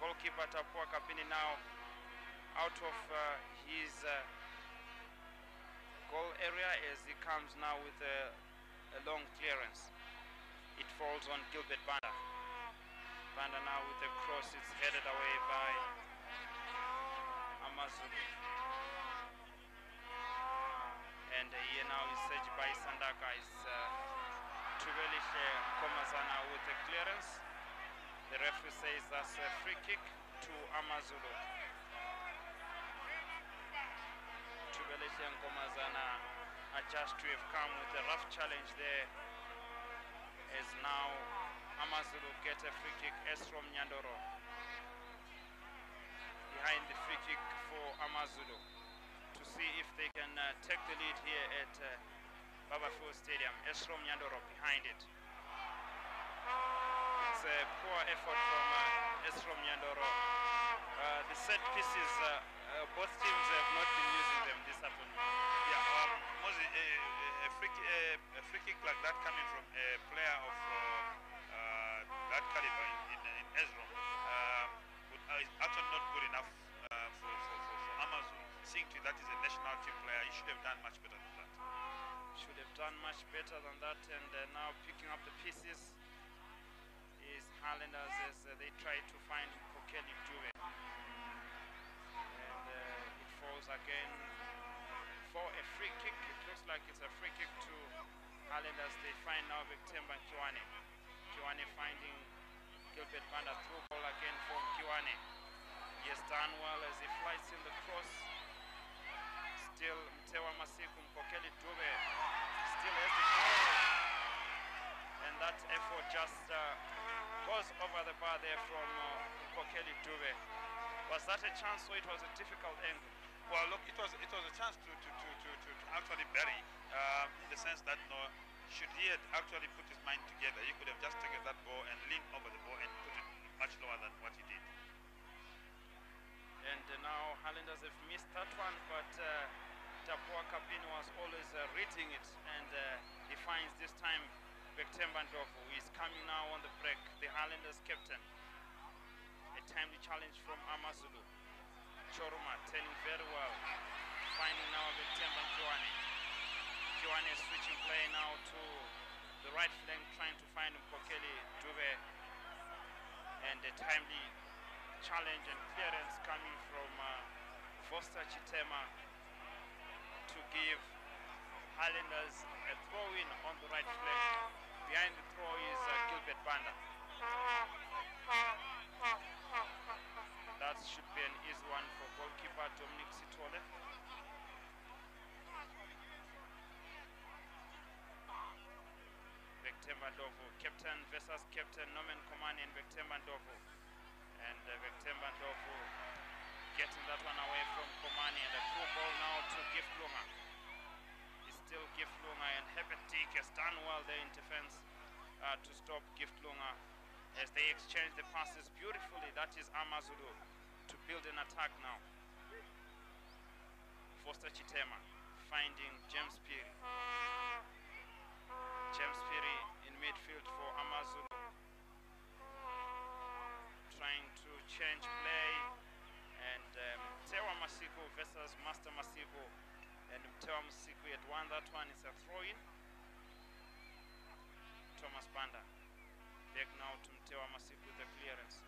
goalkeeper Tabua Kapini now out of his goal area as he comes now with a long clearance. It falls on Gilbert Banda. Banda now with a cross, it's headed away by Amazulu. And here now is Serge Baisandaka, is Tuweleche Nkomazana with a clearance. The referee says that's a free kick to Amazulu. Tuweleche Nkomazana adjusts to have come with a rough challenge there, as now Amazulu get a free kick. Estrom Nyandoro behind the free kick for Amazulu to see if they can take the lead here at Barbourfields Stadium. Estrom Nyandoro behind it. It's a poor effort from Estrom Nyandoro. The set pieces, both teams have not been using them this afternoon. Yeah, Mozi, a free kick like that coming from a player of that caliber in Ezra is actually not good enough for Amazulu. Seeing to that is a national team player, he should have done much better than that. Should have done much better than that, and now picking up the pieces is Highlanders as they try to find Kokeli Dube. Again for a free kick. It looks like it's a free kick to Highlanders. They find now Vectem Bandovu. Nkiwane finding Gilbert Banda, through ball again for Nkiwane. He has done well as he flies in the cross. Still Tewa Masiku, Mpokeri Dube still has the goal, and that effort just goes over the bar there from Kokeli Dube. Was that a chance or it was a difficult angle? Well, look, it was a chance to actually bury, in the sense that, no, should he had actually put his mind together, he could have just taken that ball and leaned over the ball and put it much lower than what he did. And now Highlanders have missed that one, but Tabua Kapini was always reading it, and he finds this time Vectem Bandovu, who is coming now on the break, the Highlanders captain. A timely challenge from Amazulu. Choruma turning very well, finding now Vectem Bandovu. Kiwane is switching play now to the right flank, trying to find Mpokeri Dube, and a timely challenge and clearance coming from Foster Chitema to give Highlanders a throw-in on the right flank. Behind the throw is Gilbert Banda. That should be an easy one for goalkeeper Dominic Sitole. Vectem Bandovu, captain versus captain, Nomand Komani and Vectem Bandovu. And Vectem Bandovu getting that one away from Komani, and a through ball now to Giflunga. It's still Giflunga, and Herbert Chik has done well there in defense to stop Giflunga as they exchange the passes beautifully. That is Amazulu to build an attack now. Foster Chitema finding James Piroui. James Piroui in midfield for Amazulu, trying to change play, and Tewa Masiku versus Master Masiku, and Tewa Masiku had won that one. It's a throw-in. Thomas Banda back now to Tewa Masiku with the clearance,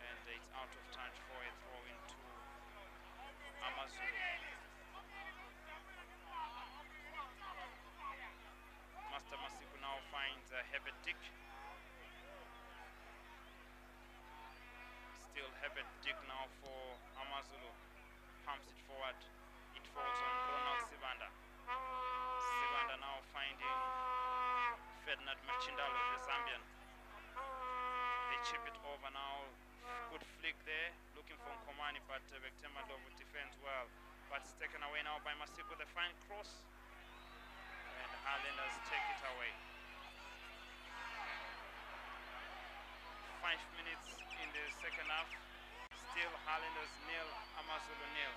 and it's out of touch for a throw-in to Amazulu. Master Masiku now finds Herbert Chik. Herbert Chik now for Amazulu, pumps it forward, it falls on Ronald Sibanda. Sibanda now finding Ferdinand Machindalo, the Zambian. They chip it over now, good flick there, looking for Nkomani, but Vectem Bandovu defends well. But it's taken away now by Masiku with a fine cross, and Highlanders take it away. 5 minutes in the second half, still Highlanders nil, Amazulu nil,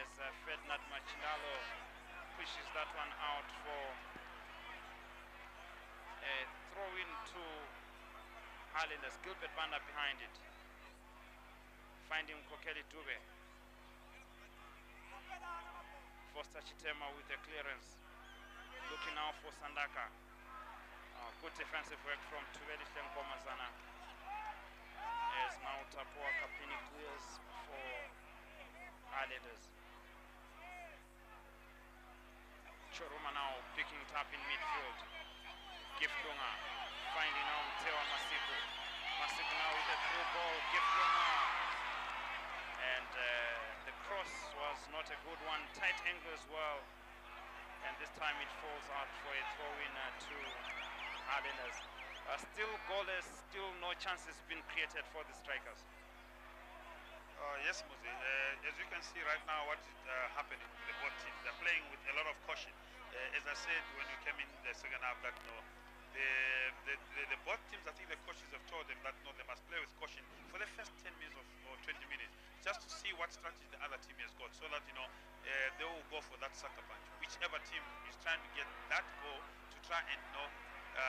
as Ferdinand Machindalo pushes that one out for a throw-in to Highlanders. Gilbert Banda behind it, finding Kokeli Dube. Foster Chitema with the clearance, looking out for Sandaka. Good defensive work from Tuweleche Nkomazana. As now Tabua Kapini clears for Highlanders. Choruma now picking it up in midfield. Giflunga finding out Tewa Masiku. Masiku now with a through ball. Giflunga. And the cross was not a good one. Tight angle as well. And this time it falls out for a throw-in to Highlanders. Still goalless, still no chances been created for the strikers. Yes, Muzi. As you can see right now, what is happening with the both teams, they're playing with a lot of caution. As I said when you came in the second half, that no, the both teams, I think the coaches have told them that no, they must play with caution for the first 10 minutes or 20 minutes, just to see what strategy the other team has got, so that you know they will go for that sucker punch. Whichever team is trying to get that goal to try and know.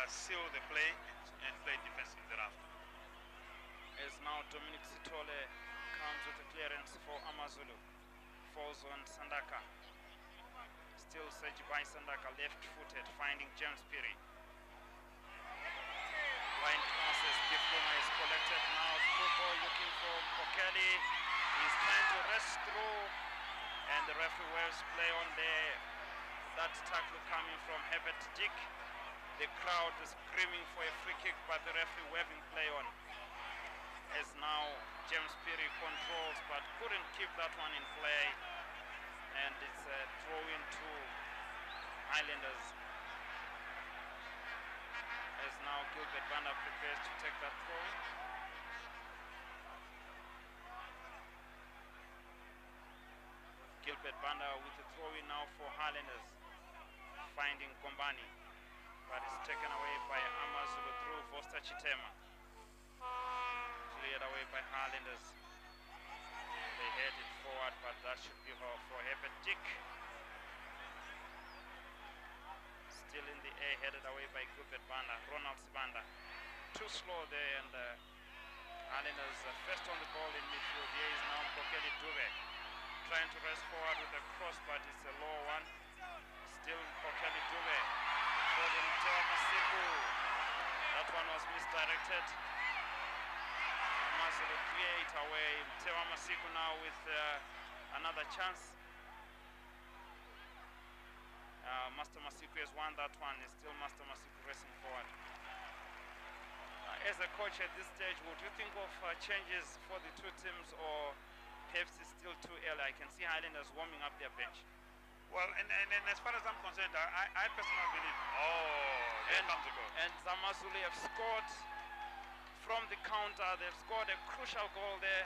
Seal the play and play defensive thereafter. As now Dominic Sitole comes with the clearance for Amazulu, falls on Sandaka. Still Serge Baisandaka, left-footed, finding James Piroui. Blind passes, Giflunga is collected now. Kupo looking for Kokeli. He's trying to rest through, and the referee waves play on there. That tackle coming from Herbert Chik. The crowd is screaming for a free kick, but the referee waving play on. As now James Piroui controls, but couldn't keep that one in play. And it's a throw in to Highlanders. As now now Gilbert Banda prepares to take that point. Gilbert Banda with a throw-in now for Highlanders, finding Komani, but it's taken away by Amazulu through Foster Chitema. Cleared away by Highlanders. They headed forward, but that should be for Herbert Chik. Still in the air, headed away by Gilbert Banda. Ronald Sibanda too slow there, and Highlanders first on the ball in midfield. Here is now Mpokeri Dube trying to race forward with a cross, but it's a low one. Still Mpokeri Dube holding Tewa Masiku. That one was misdirected. Amazulu create away. Tewa Masiku now with another chance. Master Masiku has won that one. It's still Master Masiku racing forward. As a coach at this stage, would you think of changes for the two teams, or perhaps it's still too early? I can see Highlanders warming up their bench. Well, and as far as I'm concerned, I personally believe. Oh, there comes a goal. And Zamazuli have scored from the counter. They've scored a crucial goal there.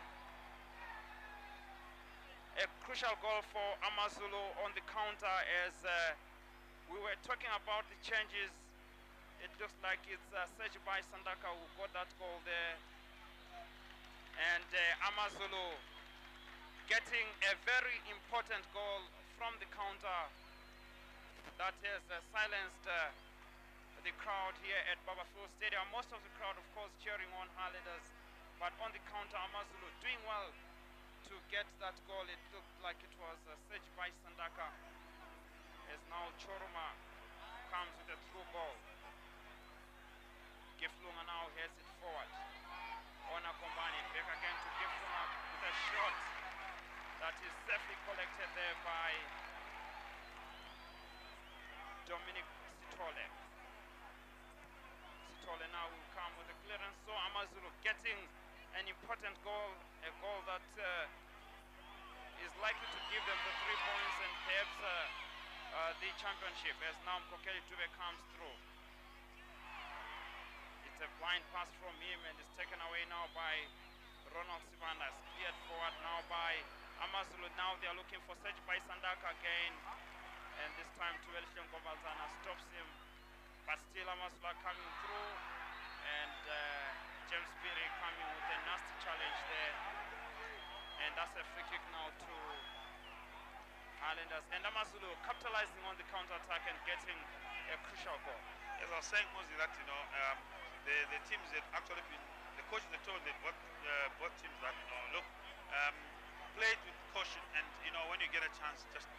A crucial goal for Amazulu on the counter. As we were talking about the changes, it looks like it's Serge Baisandaka who got that goal there. And Amazulu getting a very important goal from the counter that has silenced the crowd here at Barbourfields Stadium. Most of the crowd, of course, cheering on Highlanders, but on the counter, Amazulu doing well to get that goal. It looked like it was Serge Baisandaka, as now Choruma comes with a through ball. Giflunga now heads it forward. Ona Komani back again to Giflunga with a shot that is safely collected there by Dominic Sitole. Sitole now will come with a clearance. So Amazulu getting an important goal, a goal that is likely to give them the 3 points and perhaps the championship, as now Mpokeri Dube comes through. It's a blind pass from him and is taken away now by Ronald Sibanda. Cleared forward now by Amazulu. Now they are looking for Serge Baisandaka again, and this time Tuweleche Nkomazana stops him, but still Amazulu are coming through, and James Piroui coming with a nasty challenge there, and that's a free kick now to Highlanders, and Amazulu capitalizing on the counter-attack and getting a crucial goal. As I was saying, Mozi, that you know, the teams that actually been, the coaches that told both teams that, you know, look, play it with caution, and you know, when you get a chance, just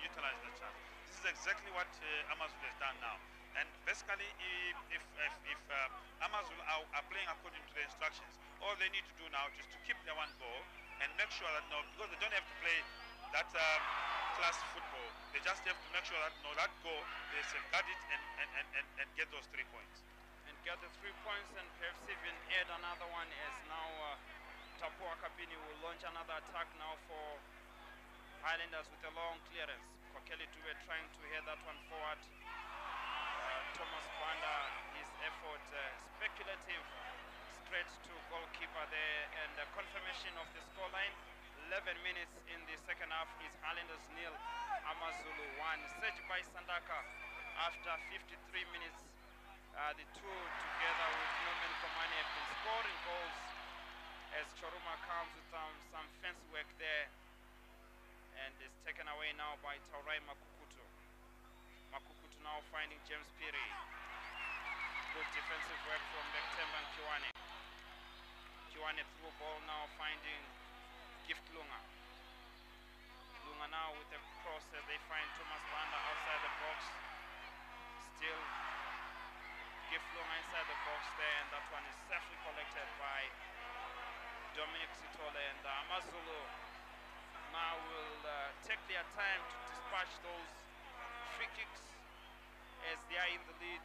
utilize the chance. This is exactly what Amazulu has done now. And basically, if Amazulu are playing according to the instructions, all they need to do now is to keep their one ball and make sure that, no, because they don't have to play that class football. They just have to make sure that, no, that goal, they safeguard it and get those 3 points. And get the 3 points and perhaps even add another one, as now Tabua Kapini will launch another attack now for Highlanders with a long clearance. Kokeli Dube trying to head that one forward. Thomas Banda, his effort speculative, straight to goalkeeper there, and the confirmation of the scoreline. 11 minutes in the second half is Highlanders nil, Amazulu 1. Serge Baisandaka, after 53 minutes, the two together with Nomand Komani have been scoring goals, as Choruma comes with some fence work there, and is taken away now by Taurai Makukutu. Makukutu now finding James Piroui. Good defensive work from Vectem and Nkiwane. Nkiwane through ball now finding Giflunga. Lunga now with a cross, and they find Thomas Banda outside the box. Still Giflunga inside the box there, and that one is safely collected by Dominic Sitole, and Amazulu now will take their time to dispatch those free kicks, as they are in the lead,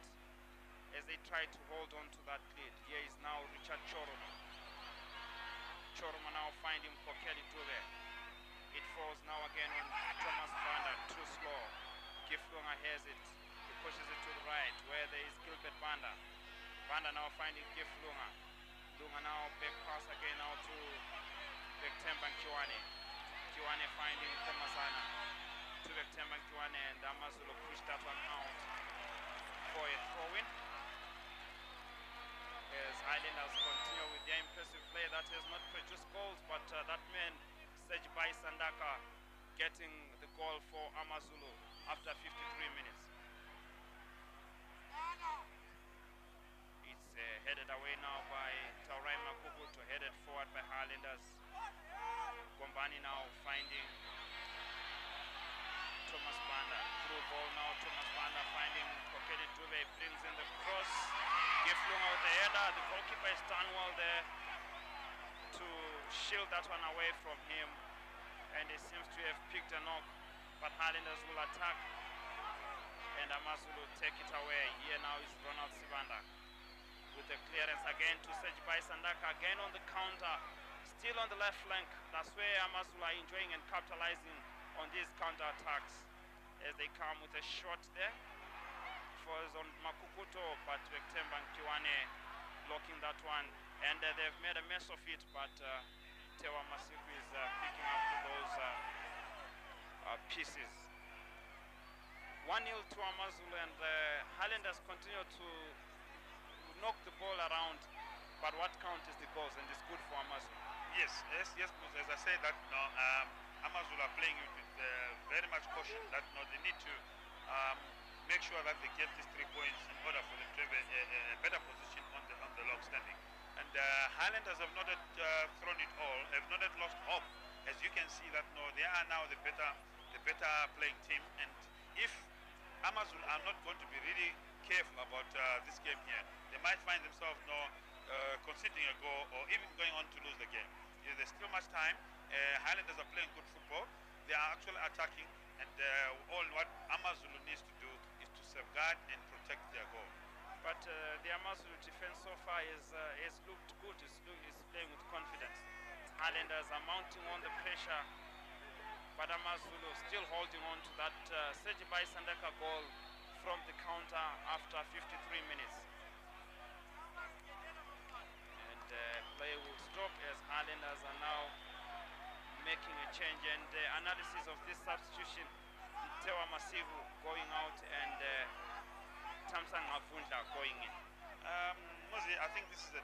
as they try to hold on to that lead. Here is now Richard Choruma. Choruma now finding Kokeli Dube. It falls now again on Thomas Banda, too slow. Giflunga has it, he pushes it to the right where there is Gilbert Banda. Banda now finding Gift Lunga. Lunga now back pass again now to Vectem Bandovu. Nkiwane finding Nkomazana. To Vectem Bandovu, and Amazulu pushed that one out for a throw-in. As Highlanders continue with their impressive play that has not produced goals, but that man, Serge Baisandaka, getting the goal for Amazulu after 53 minutes. It's headed away now by Taurai Makukutu, headed forward by Highlanders. Gombani now finding Thomas Banda. Through ball now, Thomas Banda finding Kokeli Dube, brings in the cross. Giflung out the header, the goalkeeper is done well there to shield that one away from him. And he seems to have picked a knock, but Highlanders will attack. And Amazulu take it away. Here now is Ronald Sibanda with the clearance again to Serge Baisandaka, again on the counter, still on the left flank. That's where Amazulu are enjoying and capitalizing on these counter attacks as they come with a shot there. Falls on Makukuto, but Vectem Bandovu blocking that one. And they've made a mess of it, but Tewa Masiku is picking up those pieces. 1-0 to Amazulu, and the Highlanders continue to knock the ball around, but what count is the goals, and it's good for Amazulu. Yes, as I said that no, Amazulu are playing with very much caution, that no, they need to make sure that they get these 3 points in order for them to have a better position on the long standing. And Highlanders have not thrown it all, have not lost hope. As you can see that no, they are now the better playing team. And if Amazulu are not going to be really careful about this game here, they might find themselves no conceding a goal or even going on to lose the game. You know, there's still much time. Highlanders are playing good football. They are actually attacking, and all what Amazulu needs to do is to safeguard and protect their goal. But the Amazulu defense so far has looked good, is playing with confidence. Highlanders are mounting on the pressure, but Amazulu still holding on to that Serge Baisandaka goal from the counter after 53 minutes. And play will stop as Highlanders are now making a change, and the analysis of this substitution, Tewa Masiku going out and Tamsanqa Afunda going in. Mozi, I think this is a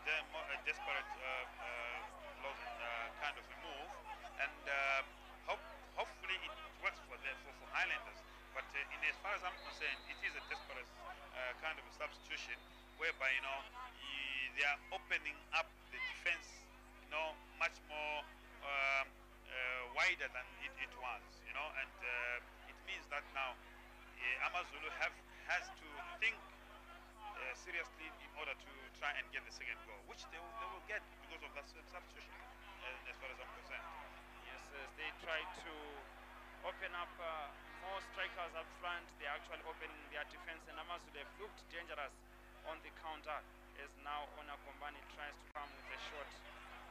desperate kind of a move, and hopefully it works for Highlanders. But in as far as I'm concerned, it is a desperate kind of a substitution, whereby you know they are opening up the defense, you know, much more wider than it was, you know, and it means that now Amazulu has to think seriously in order to try and get the second goal, which they will get because of that substitution, as far as I'm concerned. Yes, as they try to open up more strikers up front, they're actually opening their defense, and Amazulu have looked dangerous on the counter as now Ona Kombani tries to come with a shot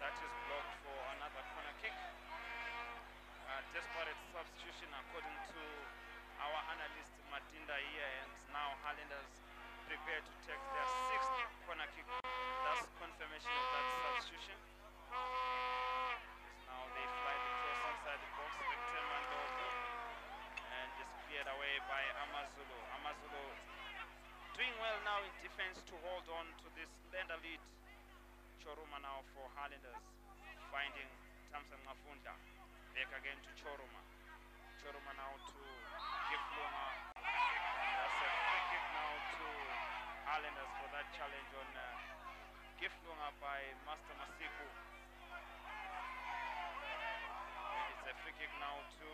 that is blocked for another corner kick. Desperate substitution according to our analyst Matinda here, and now Highlanders prepare to take their 6th corner kick. That's confirmation of that substitution. Now they fly the cross inside the box, and it's cleared away by Amazulu. Amazulu doing well now in defense to hold on to this slender lead. Choruma now for Highlanders, finding Tamsanqa Afunda. Back again to Choruma. Choruma now to Giflunga. That's a free kick now to Highlanders for that challenge on Giflunga by Master Masiku. And it's a free kick now to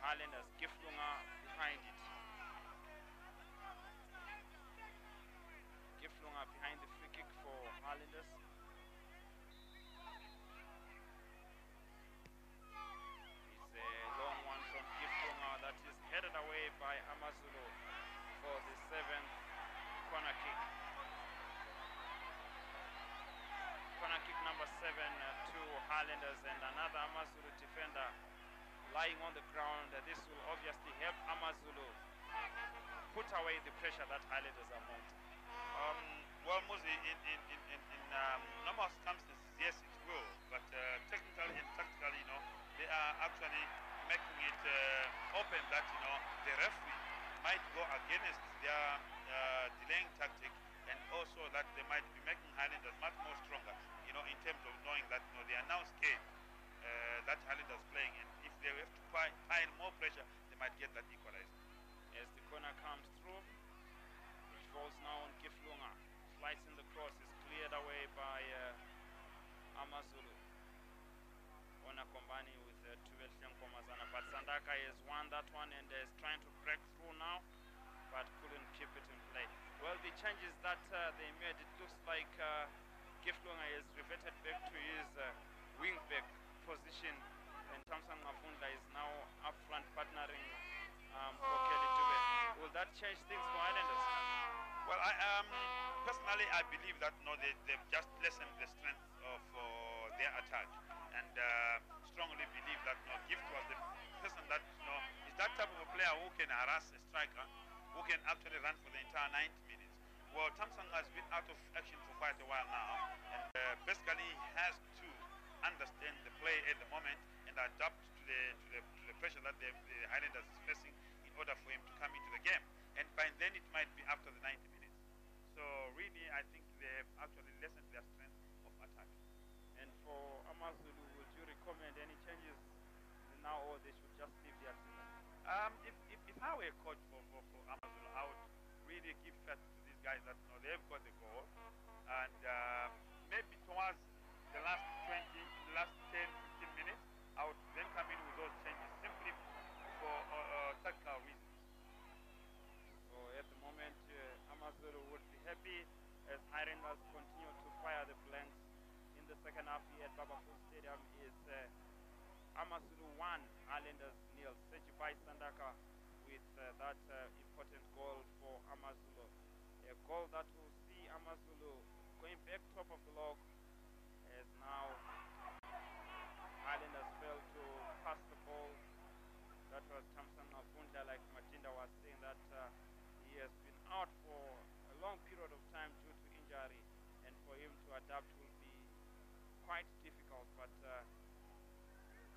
Highlanders. Giflunga behind it. Giflunga behind the free kick for Highlanders. A long one from Giflunga that is headed away by Amazulu for the 7th corner kick. Corner kick number 7 to Highlanders, and another Amazulu defender lying on the ground. This will obviously help Amazulu put away the pressure that Highlanders are mounting. Well, Muzi, in normal circumstances, yes, it will. But technically and tactically, you know, they are actually making it open that, you know, the referee might go against their delaying tactic, and also that they might be making Highlanders much more stronger, you know, in terms of knowing that, you know, they are now scared that Highlanders playing, and if they have to pile more pressure, they might get that equalizer. As the corner comes through, it falls now on Kiflunga. Flights in the cross is cleared away by Amazulu. Ona Kombani with Tuweleche Nkomazana, but Sandaka has won that one and is trying to break through now, but couldn't keep it in play. Well, the changes that they made, it looks like Kiflunga is reverted back to his wing back position, and Tamsanqa Afunda is now up front partnering Kokeli Dube. Will that change things for Highlanders? Well, I personally I believe that no, they've just lessened the strength of their attack, and strongly believe that no, Gift was the person that, you know, is that type of a player who can harass a striker, who can actually run for the entire 90 minutes. Well, Thompson has been out of action for quite a while now, and basically he has to understand the play at the moment and adapt to the pressure that the Highlanders is facing in order for him to come into the game. And by then it might be after the 90 minutes. So really, I think they've actually lessened their strength of attack. And for Amazulu, would you recommend any changes now, or they should just leave the action? If I were a coach for Amazulu, I would really give faith to these guys that, you know, they've got the goal, and maybe towards the last 10, 15 minutes, I would then come in with those changes simply for tactical reasons. So at the moment, Amazulu would be happy as Highlanders continue to fire the blanks. In the second half here at Barbourfields Stadium is Amazulu 1, Highlanders 0. Serge Baisandaka with that important goal for Amazulu. A goal that will see Amazulu going back top of the log, as now Highlanders failed to pass the ball. That was Tamsanqa Afunda, like Matinda was saying, that he has been out for a long period of time due to injury, and for him to adapt will be quite difficult, but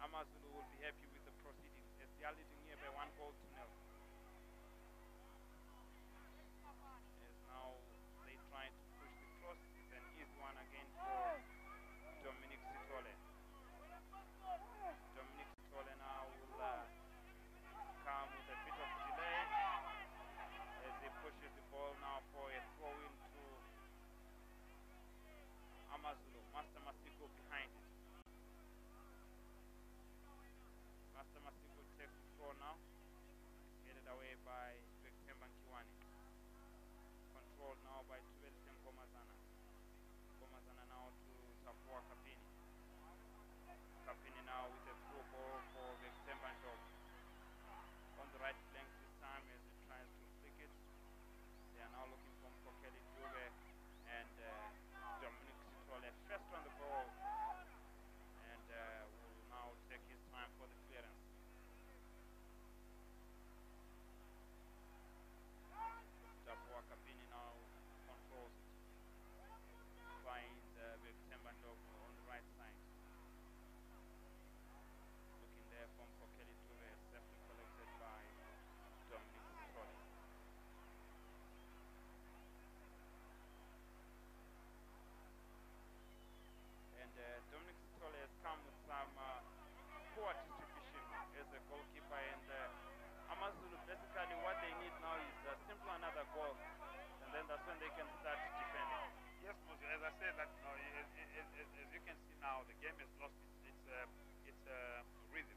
Amazulu will be happy with the proceedings as they are leading here by 1 goal to 0. As now they try to push the cross, it's an easy one again for Dominic Sitole. Dominic Sitole now will come with a bit of delay as he pushes the ball now for a throw-in to Amazulu. Master Masiku behind it. Master Masiku takes the throw now. Headed away by Vectem Bandovu. Controlled now by Tuweleche Nkomazana. Nkomazana now to Tabua Kapini. Kapini now with a throw ball for Vectem Bandovu. On the right flank this time as he tries to flick it. They are now looking for Mpokeri Dube and Dominic Sitole. First on the ball, and will now take his time for the clearance. Tabua Kapini now controls it. Finds Vectem Bandovu on the right side. Looking there from Kokeli Dube, safely collected by Dominic Sitole. And Dominic Sitole has come with some poor distribution as a goalkeeper, and Amazulu, basically what they need now is simply another goal, and then that's when they can start defending. Yes, Muzi, as I said, that no, as you can see now, the game has lost its rhythm.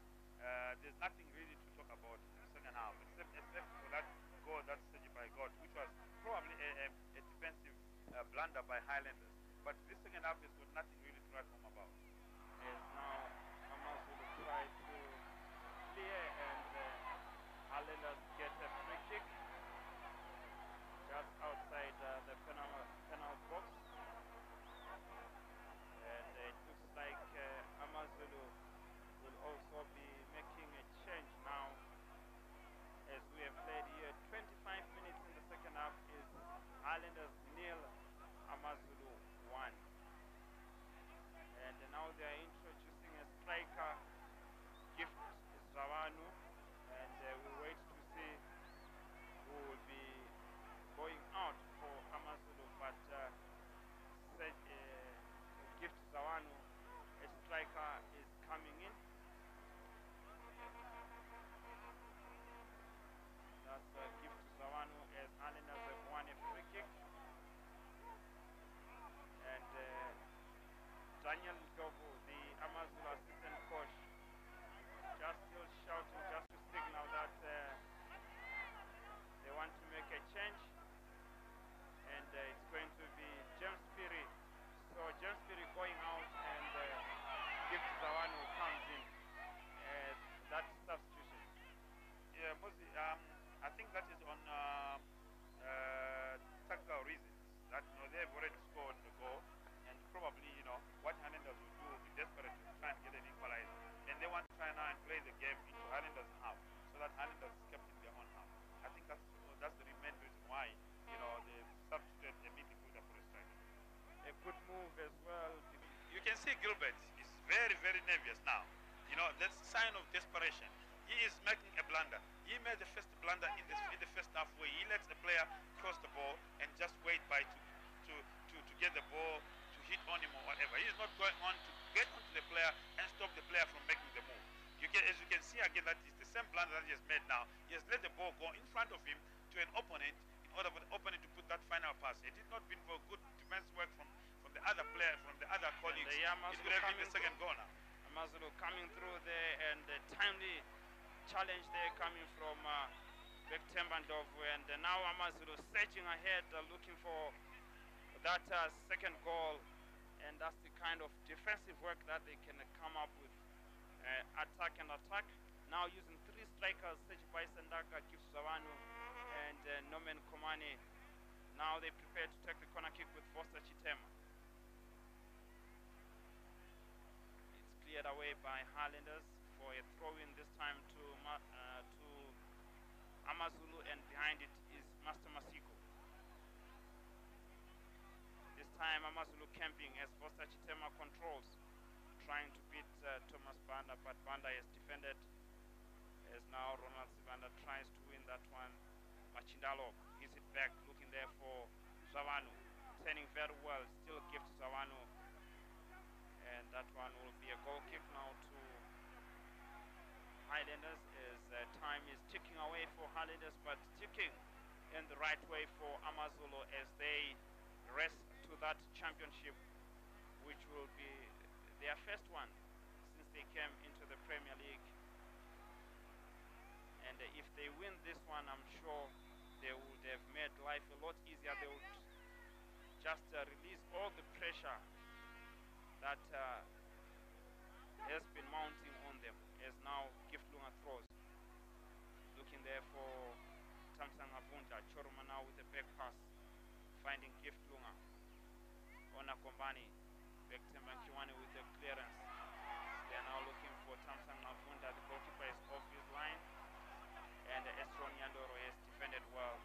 There's nothing really to talk about in the second half, except for that goal that Serge Baisandaka got, which was probably a defensive blunder by Highlanders. But this second half has got nothing really to write home about. Yes, now Amazulu try to clear, and Highlanders get a free kick just outside the penal box. And it looks like Amazulu will also be making a change now. As we have played here, 25 minutes in the second half is Highlanders Daniel Ntobu, the Amazulu assistant coach, just still shouting just to signal that they want to make a change, and it's going to be James Piroui. So James Piroui going out, and Gift Zawan who comes in. That substitution. Yeah, Mozi, I think that is on tactical reasons. That they've already scored the goal, and probably what Highlanders will do will be desperate to try and get an equalizer, and they want to try now and play the game into Highlanders' half, so that Highlanders is kept in their own half. I think that's the main reason why they substituted a midfielder for a striker. A good move as well. You can see Gilbert is very, very nervous now. That's a sign of desperation. He is making a blunder. He made the first blunder in the first half where he lets a player cross the ball and just wait by to get the ball to hit on him or whatever. He is not going on to get onto the player and stop the player from making the move. As you can see again, that is the same blunder that he has made now. He has let the ball go in front of him to an opponent in order for the opponent to put that final pass. It did not been for good defense work from the other player, from the other colleagues. It could have been the second goal now. Amazulu coming through there, and the timely challenge there coming from Vectem Bandovu, and now Amazulu searching ahead, looking for that second goal, and that's the kind of defensive work that they can come up with, attack and attack. Now using three strikers, Serge Baisandaka, Gift Zawanu, and Nomand Komani. Now they prepare to take the corner kick with Foster Chitema. Away by Highlanders for a throw-in this time to Amazulu, and behind it is Master Masiku. This time Amazulu camping as Foster Chitema controls, trying to beat Thomas Banda, but Banda is defended as now Ronald Sibanda tries to win that one. Machindalo hits it back, looking there for Zawanu, turning very well, still gives Zawanu. And that one will be a goal kick now to Highlanders as time is ticking away for Highlanders, but ticking in the right way for Amazulu as they race to that championship, which will be their first one since they came into the Premier League. And if they win this one, I'm sure they would have made life a lot easier. They would just release all the pressure that has been mounting on them as now Gift Lunga throws. Looking there for Tamsanqa Afunda. Choruma now with a back pass, finding Gift Lunga. Ona Kombani, Vectem Bandovu with the clearance. They are now looking for Tamsanqa Afunda. The goalkeeper is off his line, and Estrom Nyandoro has defended well.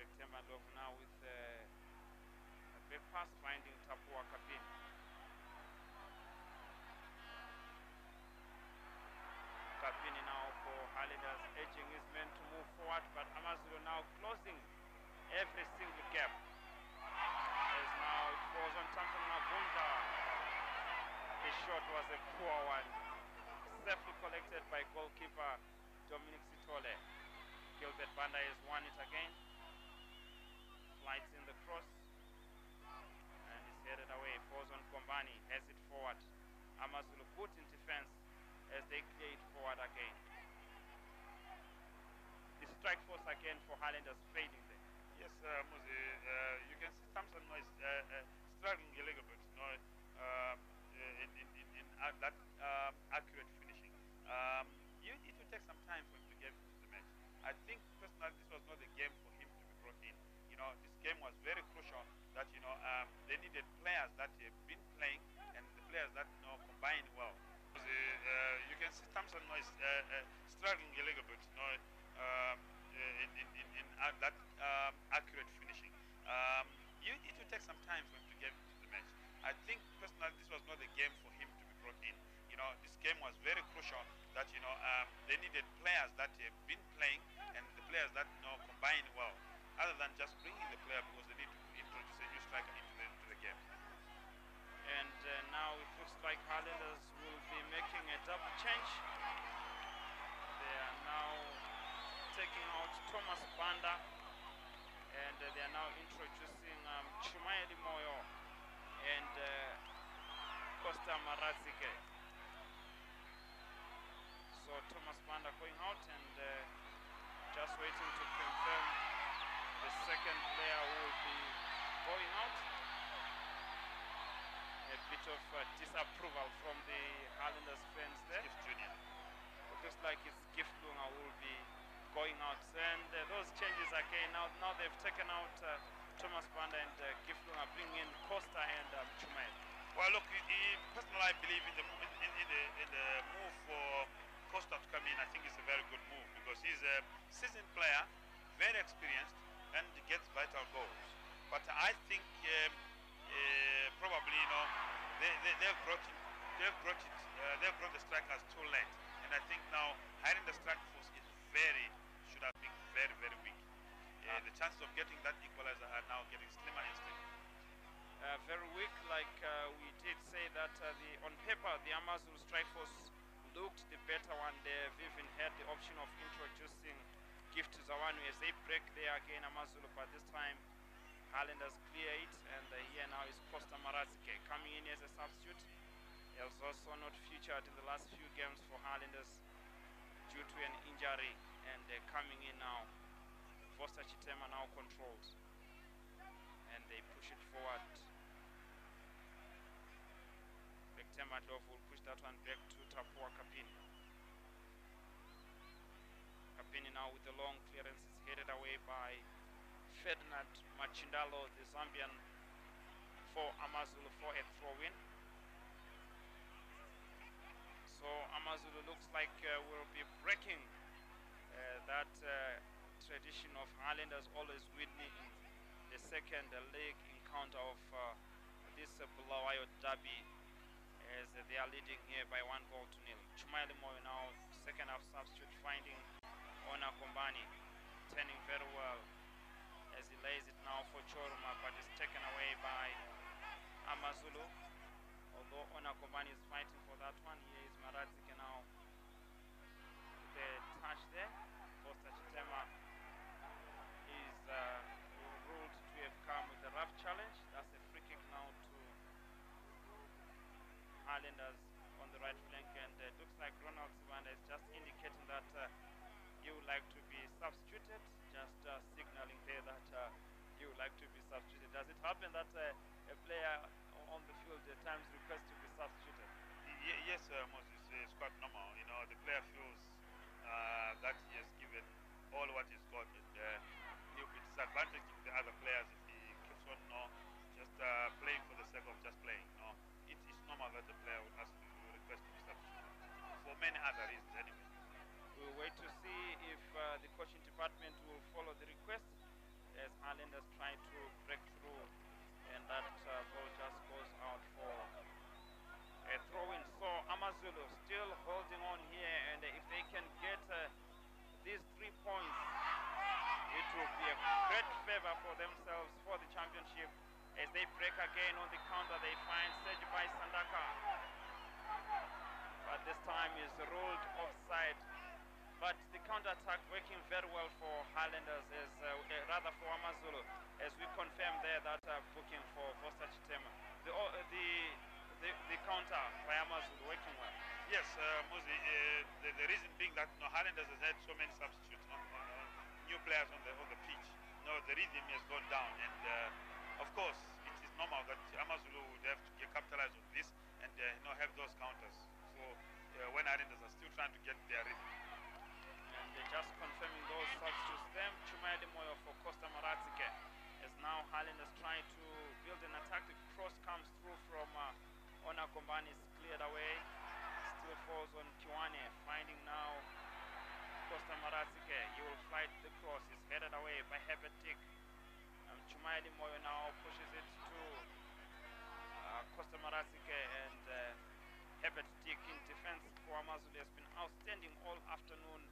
Vectem Bandovu now with pass, finding Tabua Kapini. Kapini now for Highlanders, edging his men to move forward, but Amazulu now closing every single gap. As now it falls on Tamsanqa Afunda. The shot was a poor one, safely collected by goalkeeper Dominic Sitole. Gilbert Banda has won it again. Flights in the cross. Headed away, falls on Kombani, has it forward. Amazulu put in defense as they clear it forward again. The strike force again for Highlanders fading there. Yes, Muzi, you can see Thompson is struggling a little bit in that accurate finishing. It will take some time for him to get into the match. I think personally this was not the game for him to be brought in. This game was very crucial that, they needed players that have been playing and the players that, combine well. You can see Thompson is struggling a little bit, in that accurate finishing. It will take some time for him to get into the match. I think personally this was not the game for him to be brought in. This game was very crucial that, they needed players that have been playing and the players that, combine well. Other than just bringing the player because they need to introduce a new striker into the game. And now it looks like Highlanders will be making a double change. They are now taking out Thomas Banda, and they are now introducing Chumayeli Moyo going out, and just waiting to confirm the second player who will be going out. A bit of disapproval from the Highlanders fans there. It looks like it's Giflunga who will be going out, and those changes again. Now they've taken out Thomas Banda and Giflunga, bringing in Costa and Chumel. Well, look, personally, I believe in the move for Costa to come in. I think it's a very good move because he's a seasoned player, very experienced, and gets vital goals. But I think probably, you know, they've brought the strikers too late, and I think now hiring the strike force is very, very weak. The chances of getting that equalizer are now getting slimmer and slimmer. Very weak, like we did say that on paper the Amazulu strike force looked the better one. They've even had the option of introducing Gift to Zawanu as they break there again, Amazulu, but this time Highlanders clear it, and here now is Costa Marazike coming in as a substitute. He was also not featured in the last few games for Highlanders due to an injury, and coming in now, Foster Chitema now controls, and they push it forward. Vectem Bandovu will push that one back to Tabua Kapini. Kapini now with the long clearance is headed away by Ferdinand Machindalo, the Zambian, for Amazulu for a throw-in. So Amazulu looks like will be breaking that tradition of Highlanders always winning the second leg encounter of this Bulawayo Derby, as they are leading here by 1-0. Chumaili Moyo now, second half substitute, finding Nomand Komani, turning very well as he lays it now for Choruma, but it's taken away by Amazulu. Although Nomand Komani is fighting for that one, here is Marazike now with the touch there. Foster Chitema is ruled to have come with a rough challenge. That's a free kick now to Highlanders on the right flank, and it looks like Ronald Sibanda is just indicating that he would like to be substituted, just signaling there that he would like to be substituted. Does it happen that a player on the field at times requests to be substituted? Yes, Moses, it's quite normal. You know, the player feels that he has given all what he's got, and he'll be disadvantaging the other players if he keeps on just playing for the sake of just playing. No, it is normal that the player will ask to request to be substituted for many other reasons anyway. We'll wait to see if the coaching department will follow the request as Highlanders try to break through, and that ball just goes out for a throw-in. So Amazulu still holding on here, and if they can get these 3 points, it will be a great favor for themselves for the championship. As they break again on the counter, they find Serge Baisandaka, but this time is ruled offside. But the counter-attack working very well for Highlanders, as rather for Amazulu, as we confirm there that booking for Foster Chitema. The counter by Amazulu working well. Yes, Muzi, the reason being that Highlanders has had so many substitutes, new players on the pitch. The rhythm has gone down, and of course it is normal that Amazulu would have to capitalize on this and have those counters for when Highlanders are still trying to get their rhythm. And they're just confirming those substitutes. Them Chumayade Moyo for Costa Marazike, as now Highlanders trying to build an attack. The cross comes through from Nomand Komani, is cleared away, still falls on Kiwane, finding now Costa Marazike. He will fight the cross, is headed away by Herbert Chik. Chumayade Moyo now pushes it to Costa Marazike, and Herbert Chik in defense for Amazulu has been outstanding all afternoon.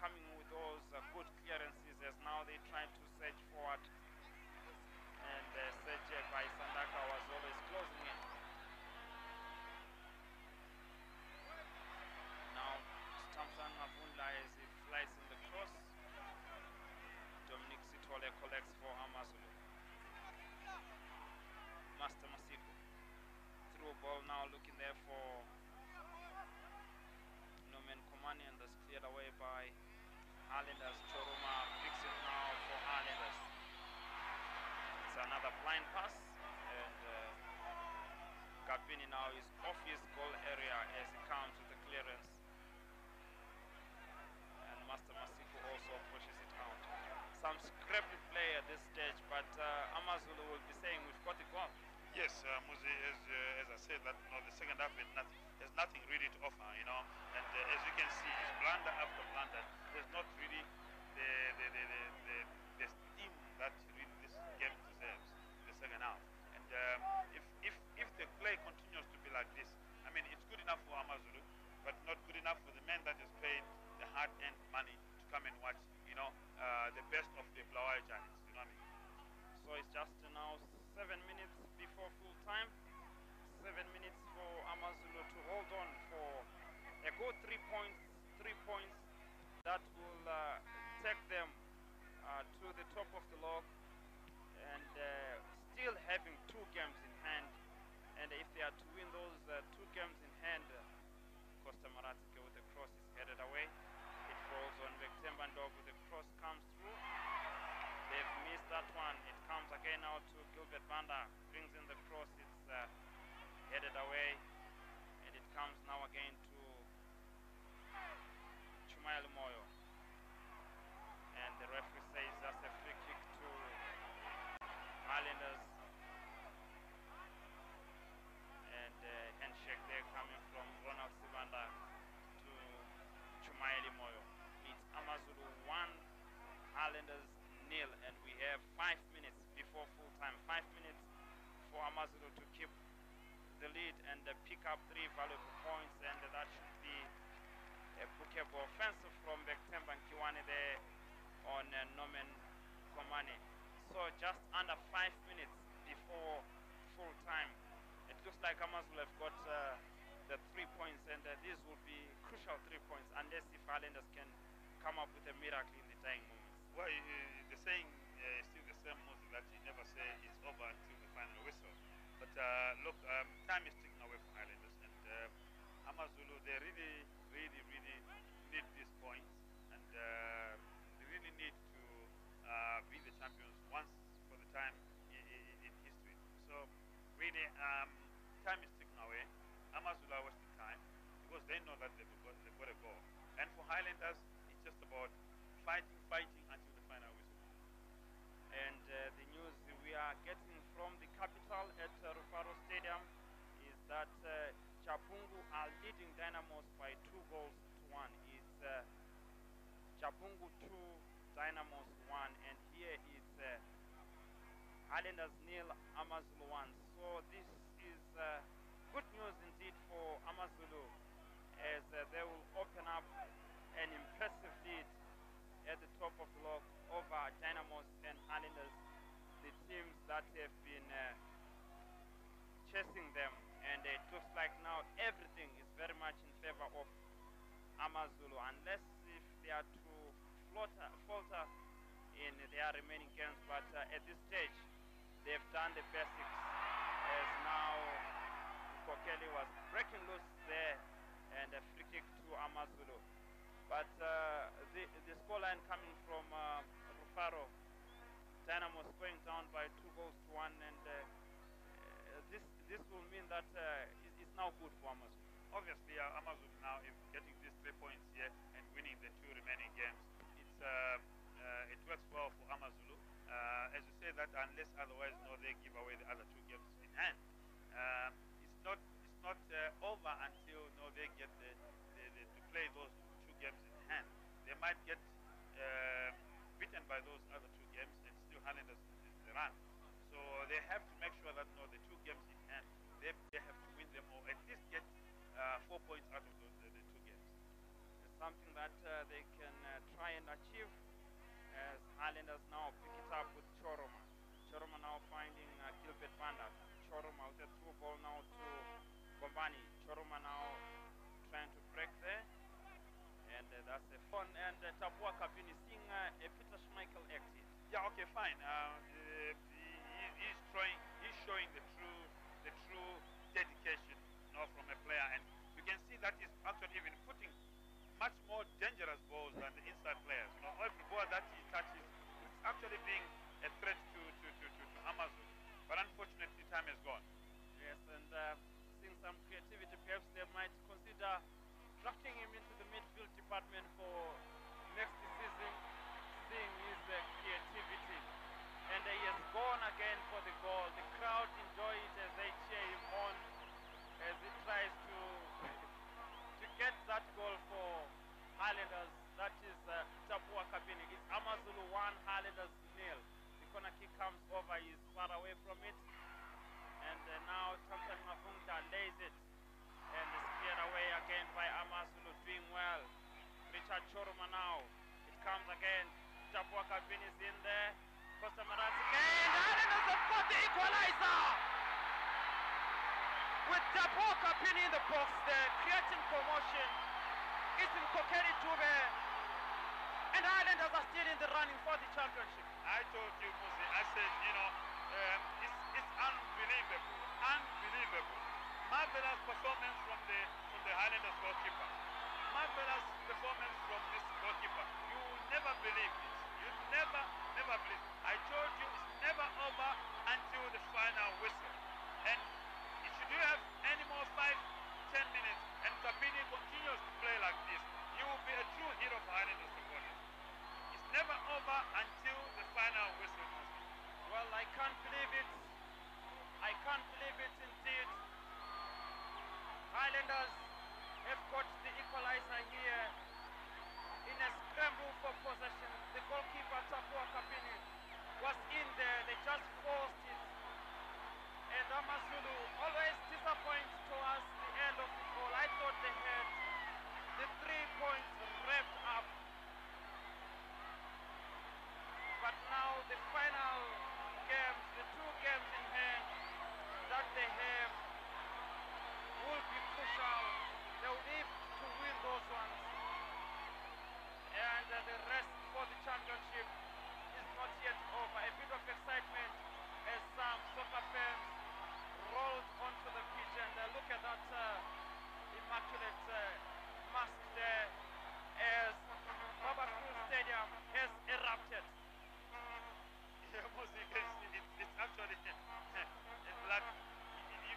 Coming with those good clearances, as now they trying to surge forward, and Serge Baisandaka was always closing in. Now Tamsanqa Afunda as he flies in the cross. Dominic Sitole collects for Amazulu. Master Masiku through ball now, looking there for Nomand Komani, and that's cleared away by Highlanders. Choruma picks it now for Highlanders. It's another blind pass, and Kapini now is off his goal area as he comes with the clearance. And Master Masiku also pushes it out. Some scrappy play at this stage, but Amazulu will be saying we've got the goal. Yes, Muzi, as I said, that, you know, the second half there's nothing really to offer, you know. And as you can see, it's blunder after blunder. There's not really the steam that really this game deserves in the second half. And if the play continues to be like this, I mean, it's good enough for Amazulu, but not good enough for the man that is paid the hard-earned money to come and watch, you know, the best of the Bulawayo Giants, you know what I mean? So it's just now 7 minutes before full time. 7 minutes for Amazulu to hold on for a good 3 points. 3 points that will take them to the top of the log, and still having 2 games in hand. And if they are to win those 2 games in hand, Costa Marazike with the cross is headed away. It falls on Vectem Bandovu. The cross comes through. They've missed that one. It comes again out to Gilbert Banda. Brings in the cross. It's headed away. And it comes now again to Chumael Moyo. And the referee says that's a free kick to Highlanders. And handshake there coming from Ronald Sibanda to Chumael Moyo. It's Amazulu 1, Highlanders 0, and we have 5 minutes before full time. 5 minutes for Amazulu to keep the lead and pick up 3 valuable points, and that should be a bookable offense from Vectem Bandovu there on Nomand Komani. So just under 5 minutes before full time. It looks like Amazulu have got the 3 points, and these will be crucial 3 points unless if Highlanders can come up with a miracle in the dying moment. Well, the saying is still the same, that you never say it's over until the final whistle. But look, time is ticking away from Highlanders, and Amazulu, they really need these points, and they really need to be the champions once for the time in history. So really, time is ticking away. Amazulu are wasting time because they know that they've got a goal. And for Highlanders, it's just about fighting until the final whistle. And the news we are getting from the capital at Rufaro Stadium is that Chapungu are leading Dynamos by 2 goals to 1. It's Chapungu 2, Dynamos 1, and here is Highlanders 0, Amazulu 1. So this is good news indeed for Amazulu, as they will open up an impressive lead at the top of the log over Dynamos and Highlanders, the teams that have been chasing them. And it looks like now everything is very much in favor of Amazulu, unless if they are to falter in their remaining games. But at this stage, they've done the basics, as now Kokeli was breaking loose there, and a free kick to Amazulu. But the scoreline coming from Rufaro, Dynamos going down by 2 goals to 1, and this will mean that it's now good for Amazulu. Obviously, Amazulu now is getting these 3 points here and winning the 2 remaining games. It's it works well for Amazulu. As you say that, unless otherwise, no, they give away the other 2 games in hand. It's not over until no, they get to play those games in hand. They might get beaten by those other 2 games and still Highlanders in the run. So they have to make sure that no, the 2 games in hand, they have to win them, or at least get 4 points out of the 2 games. It's something that they can try and achieve, as Highlanders now pick it up with Choruma. Choruma now finding Gilbert Banda. Choruma with a through ball now to Kombani. Choruma now trying to break there. And that's a fun. And Tabua Kapini seeing a Peter Schmeichel exit. Yeah, okay, fine. He's showing the true dedication, you know, from a player, and you can see that he's actually even putting much more dangerous balls than the inside players. You know, every ball that he touches is actually being a threat to Amazulu. But unfortunately, time is gone. Yes, and seeing some creativity, perhaps they might consider drafting him into the midfield department for next season, seeing his creativity. And he has gone again for the goal. The crowd enjoy it as they cheer him on as he tries to get that goal for Highlanders. That is Tabua Kapini. It's Amazulu 1, Highlanders 0. The corner kick comes over. He's far away from it. And now Tamsanqa Afunda lays it. And it's cleared away again by Amazulu, doing well. Richard Choruma now. It comes again. Tabua Kapini is in there. Costa Marazike, and Highlanders have got the equalizer! With Tabua Kapini in the box there, creating commotion. It's in Mpokeri Dube. And Highlanders are still in the running for the championship. I told you, Musi, I said, you know, it's unbelievable. Unbelievable. Marvelous performance from the Highlanders goalkeeper. Marvelous performance from this goalkeeper. You will never believe it. Never believe. I told you it's never over until the final whistle. And should you have any more 5-10 minutes and Kapini continues to play like this, you will be a true hero for Highlanders supporters. It's never over until the final whistle. Well, I can't believe it. I can't believe it indeed. Highlanders have got the equalizer here. In a scramble for possession, the goalkeeper Tabua Kapini was in there. They just forced it. And Amazulu always disappoints towards the end of the goal. I thought they had the 3 points wrapped up. But now the final games, the 2 games in hand that they have, will be crucial. They'll need to win those ones. And the rest for the championship is not yet over. A bit of excitement as some soccer fans rolled onto the pitch. And look at that immaculate mask there as Barbourfields Stadium has erupted. Yeah, Musi, it's actually like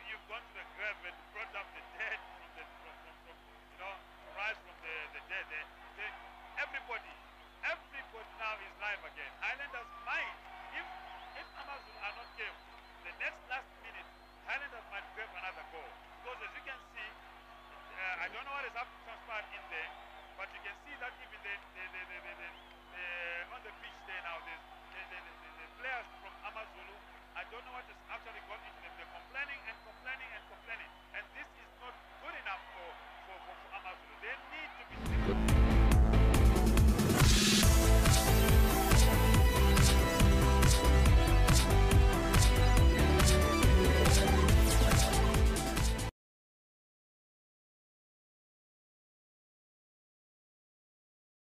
you've gone to the grave and brought up the dead from the dead. Everybody now is live again. Highlanders might, if Amazulu are not careful, the next last minute, Highlanders might grab another goal. Because as you can see, I don't know what has transpired in there, but you can see that even the